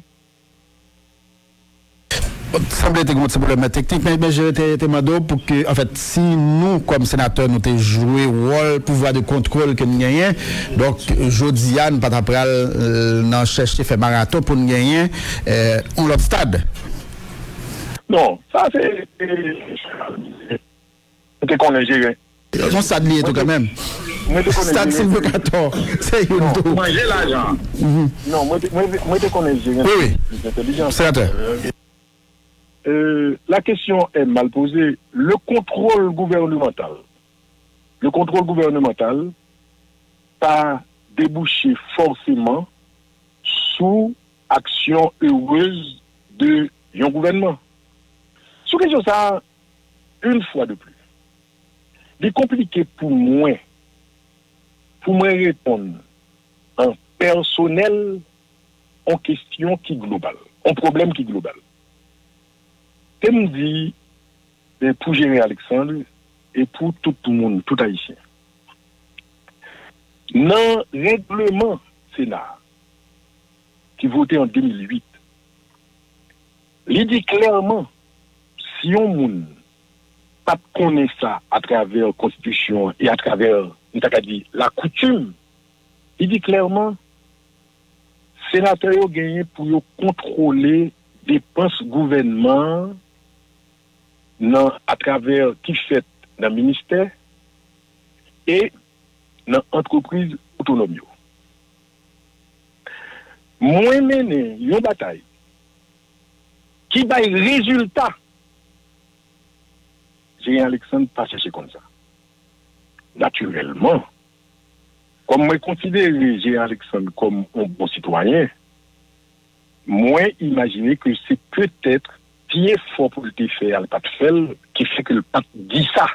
Semble que c'est un problème technique, mais j'ai demandé pour que, en fait, si nous, comme sénateurs, nous avons joué rôle, pouvoir de contrôle que nous gagnons, donc, aujourd'hui, nous avons cherché à faire marathon pour nous gagner, on l'autre stade. Non, ça c'est. C'était qu'on est géré. On stade lié tout quand même. Stade Sylvocator, c'est une autre. Moi, j'ai l'argent. Non, moi, je connais géré. Oui, oui. Sénateur. La question est mal posée. Le contrôle gouvernemental, pas débouché forcément sous action heureuse de un gouvernement. Sous question ça, une fois de plus, c'est compliqué pour moi répondre en personnel en question qui globale, en problème qui global. Comme dit pour Jérémy Alexandre et pour tout le monde, tout haïtien. Dans le règlement Sénat qui voté en 2008, il dit clairement si on ne connaît pas ça à travers la Constitution et à travers la coutume, il dit clairement sénateur a gagné pour contrôler les dépenses gouvernement. Non, à travers qui fait dans le ministère et dans l'entreprise autonome. Moi, mené une bataille qui va résultat. J'ai Alexandre pas cherché comme ça. Naturellement, comme moi considère J'ai Alexandre comme un bon citoyen, moi imaginer que c'est peut-être qui est fort pour le faire, le pape fait, qui fait que le pape dit ça.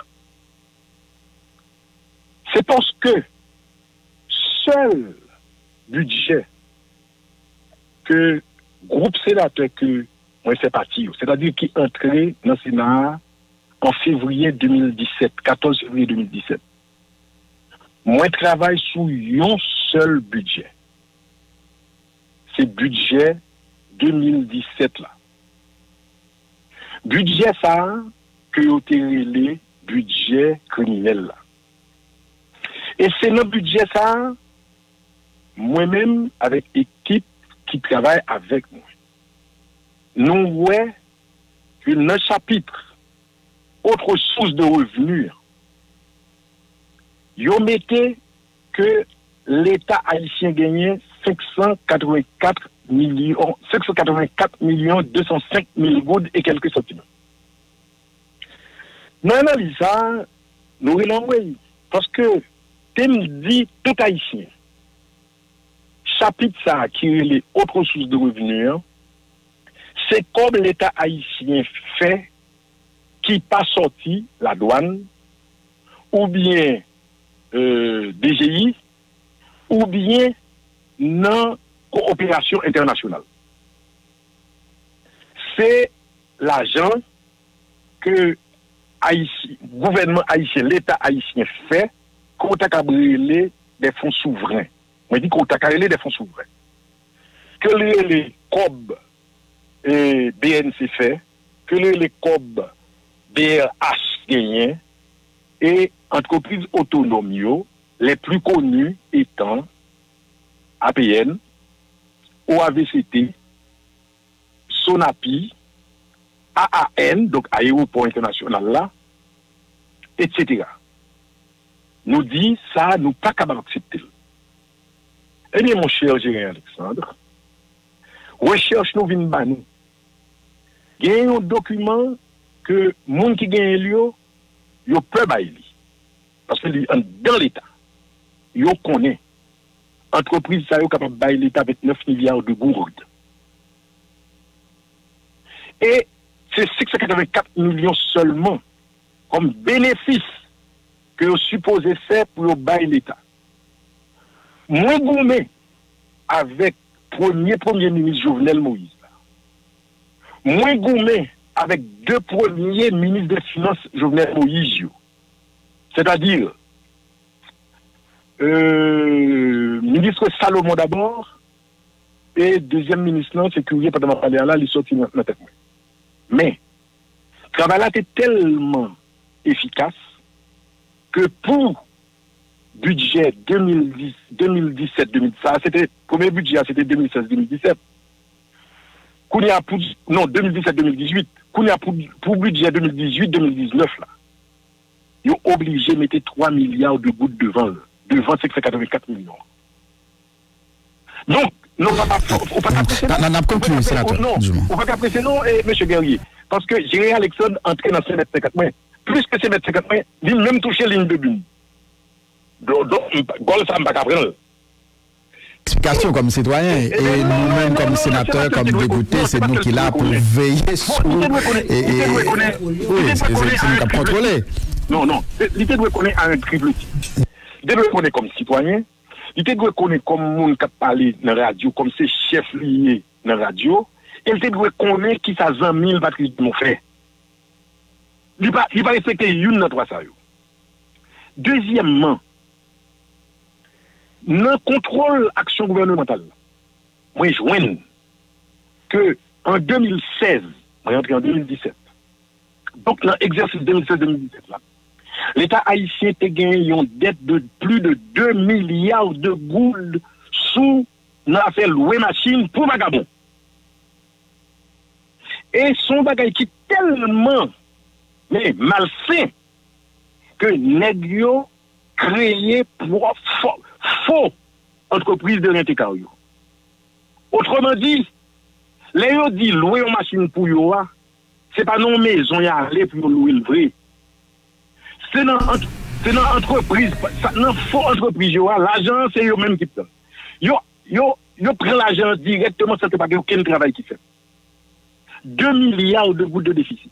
C'est parce que seul budget que groupe sénateur que moi c'est parti, c'est-à-dire qui entrait dans le Sénat en février 2017, 14 février 2017, moi travaille sous un seul budget. C'est budget 2017 là. Budget ça, que vous avez budget criminel. Et c'est le budget ça, moi-même, avec l'équipe qui travaille avec moi. Nous voyons que le chapitre, autre source de revenus, vous mettez que l'État haïtien gagnait 584 205 000 gouttes et quelques centimes. Nous analysons ça, nous l'envoyons. Parce que, thème dit tout haïtien, chapitre ça qui est les autres sources de revenus, c'est comme l'État haïtien fait qui pas sorti la douane, ou bien DGI, ou bien non coopération internationale. C'est l'argent que le gouvernement haïtien, l'État haïtien fait qu'on t'a cabrélé des fonds souverains. On dit qu'on t'a cabrélé des fonds souverains. Que les COB et BNC fait, que les COB BRH gagnent et entreprises autonomes les plus connues étant APN, OAVCT, SONAPI, AAN, donc Aéroport International là, etc. Nous dit ça, nous pas capable d'accepter. Eh bien, mon cher Jérémy Alexandre, recherche nous vient de nous. Il y a un document que les gens qui gagnent lieu, ils peuvent bailler. Parce que dans l'État, ils connaissent. Entreprise ça est capable de bailler l'État avec 9 milliards de gourdes. Et c'est 684 millions seulement comme bénéfice que vous supposez faire pour bailler l'État. Moi, gourmet avec premier ministre Jovenel Moïse, moins gourmé avec deux premiers ministres des Finances, Jovenel Moïse. C'est-à-dire, ministre Salomon d'abord, et deuxième ministre, c'est curieux, pendant ma parler là, il sortit dans la tête. Mais, le travail là était tellement efficace que pour budget 2017-2016, c'était le premier budget, c'était 2016-2017. Non, 2017-2018. Pour budget 2018-2019, là, ils ont obligé de mettre 3 milliards de gouttes devant 584 millions. Donc, non, on va pas apprécier. Non, on va pas apprécier, non, M. Guerrier. Parce que Jérémy Alexandre entrait dans ces 54 mois. Plus que ces 54 mois, il a même touché ligne de but. Donc, ça ne va pas prendre. Explication comme citoyen et nous-mêmes comme sénateurs, comme dégoûtés, c'est nous qui là pour veiller sur. Oui, c'est nous qui contrôler. Non, non. L'idée de reconnaître à un triple titre. L'idée de reconnaître comme citoyen, l'idée de reconnaître comme monde qui a parlé dans la radio, comme ses chefs liés dans la radio, et l'idée de reconnaître qui sa zamille Patrice Dumont fait. Il va respecter une dans trois ça. Deuxièmement, non contrôle action gouvernementale. Moi, je joins que en 2016, moi, je rentre en 2017. Donc, dans l'exercice 2016-2017, l'État haïtien a gagné une dette de plus de 2 milliards de gouttes sous l'affaire louer machine pour vagabond. Et son bagage qui tellement malsain que Negio créé pour faux entreprise de l'intécario. Autrement dit, les gens disent louer une machine pour yoa, c'est pas non maison y aller pour louer le vrai. C'est dans entreprise, dans faux entreprise yoa, l'agent c'est eux-mêmes qui prennent. Yo prend l'argent directement sans que pas aucun travail qui fait. 2 milliards de gouttes de déficit.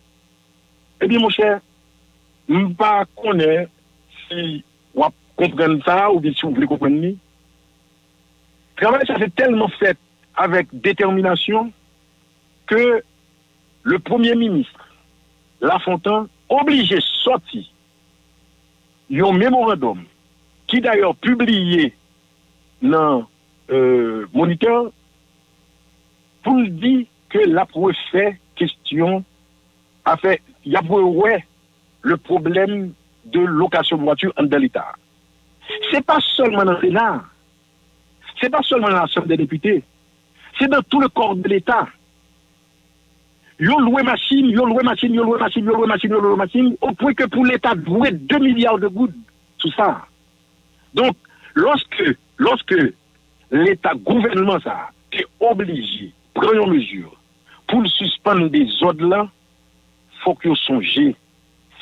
Eh bien mon cher, je pas connaître si on comprendre ça, ou bien si vous voulez comprendre. Le travail, ça s'est tellement fait avec détermination que le Premier ministre, Lafontaine, obligé de sortir un mémorandum qui d'ailleurs publié dans Moniteur pour dire que la préfet question a fait, il y a le problème de location de voiture dans l'État. Ce n'est pas seulement dans le Sénat, ce n'est pas seulement dans la Chambre des députés, c'est dans tout le corps de l'État. Ils ont loué machine, au point que pour l'État, louer 2 milliards de gouttes, tout ça. Donc, lorsque l'État, gouvernement, ça, est obligé, prenons mesure, pour le suspendre des ordres là, il faut que vous songez,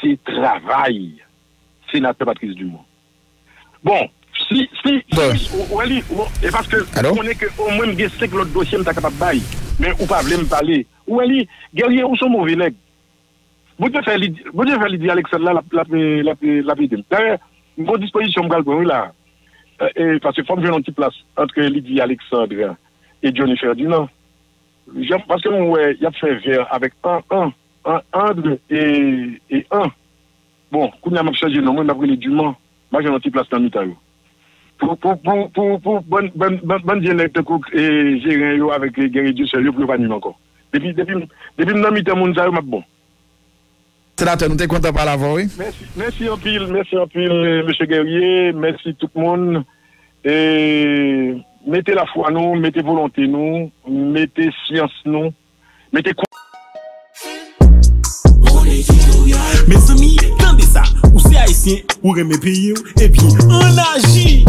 c'est travail, sénateur Patrice Dumont. Bon, si, parce que on connaît que au moins des 5 l'autre dossier m'ta capable bail, mais ou pas voulez me parler. Ou ali, guerrier ou son mauvais nèg. Vous devez faire Lydia Alexandre là la pédale. D'ailleurs, vos dispositions m'gal pour là. Parce que faut me faire une petite place entre Lydia Alexandre et Johnny Ferdinand. Parce que nous y a fait vert avec un. Bon, qu'on a même changé non, moi d'après les Dumont. Moi, j'ai une petite place dans l'Italie. Pour bonne dialecte et gérer avec les guerriers du sérieux, pour le vanir encore. Depuis mon ami, je bon. Sénateur, nous sommes contents par la voix, oui? Merci en pile, M. Guerrier, merci tout le monde. Et mettez la foi, nous, mettez volonté, nous, mettez science, nous, mettez quoi? Mes amis, attendez ça. Ou c'est haïtien, ou remet pays, et puis on agit.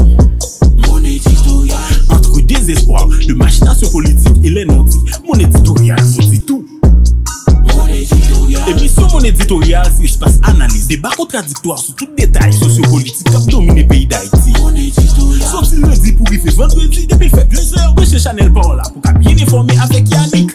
Mon éditorial. Entre désespoir, de machination politique et les non-dits, mon éditorial nous dit tout. Mon éditorial. Et puis sur mon éditorial, si je passe analyse, débat contradictoire sur tout détail sociopolitique qui domine le pays d'Haïti. Mon éditorial. Sauf si lundi pour y faire vendredi, depuis le fait 2 heures, je cherche Chanel par là pour qu'à bien informer avec Yannick.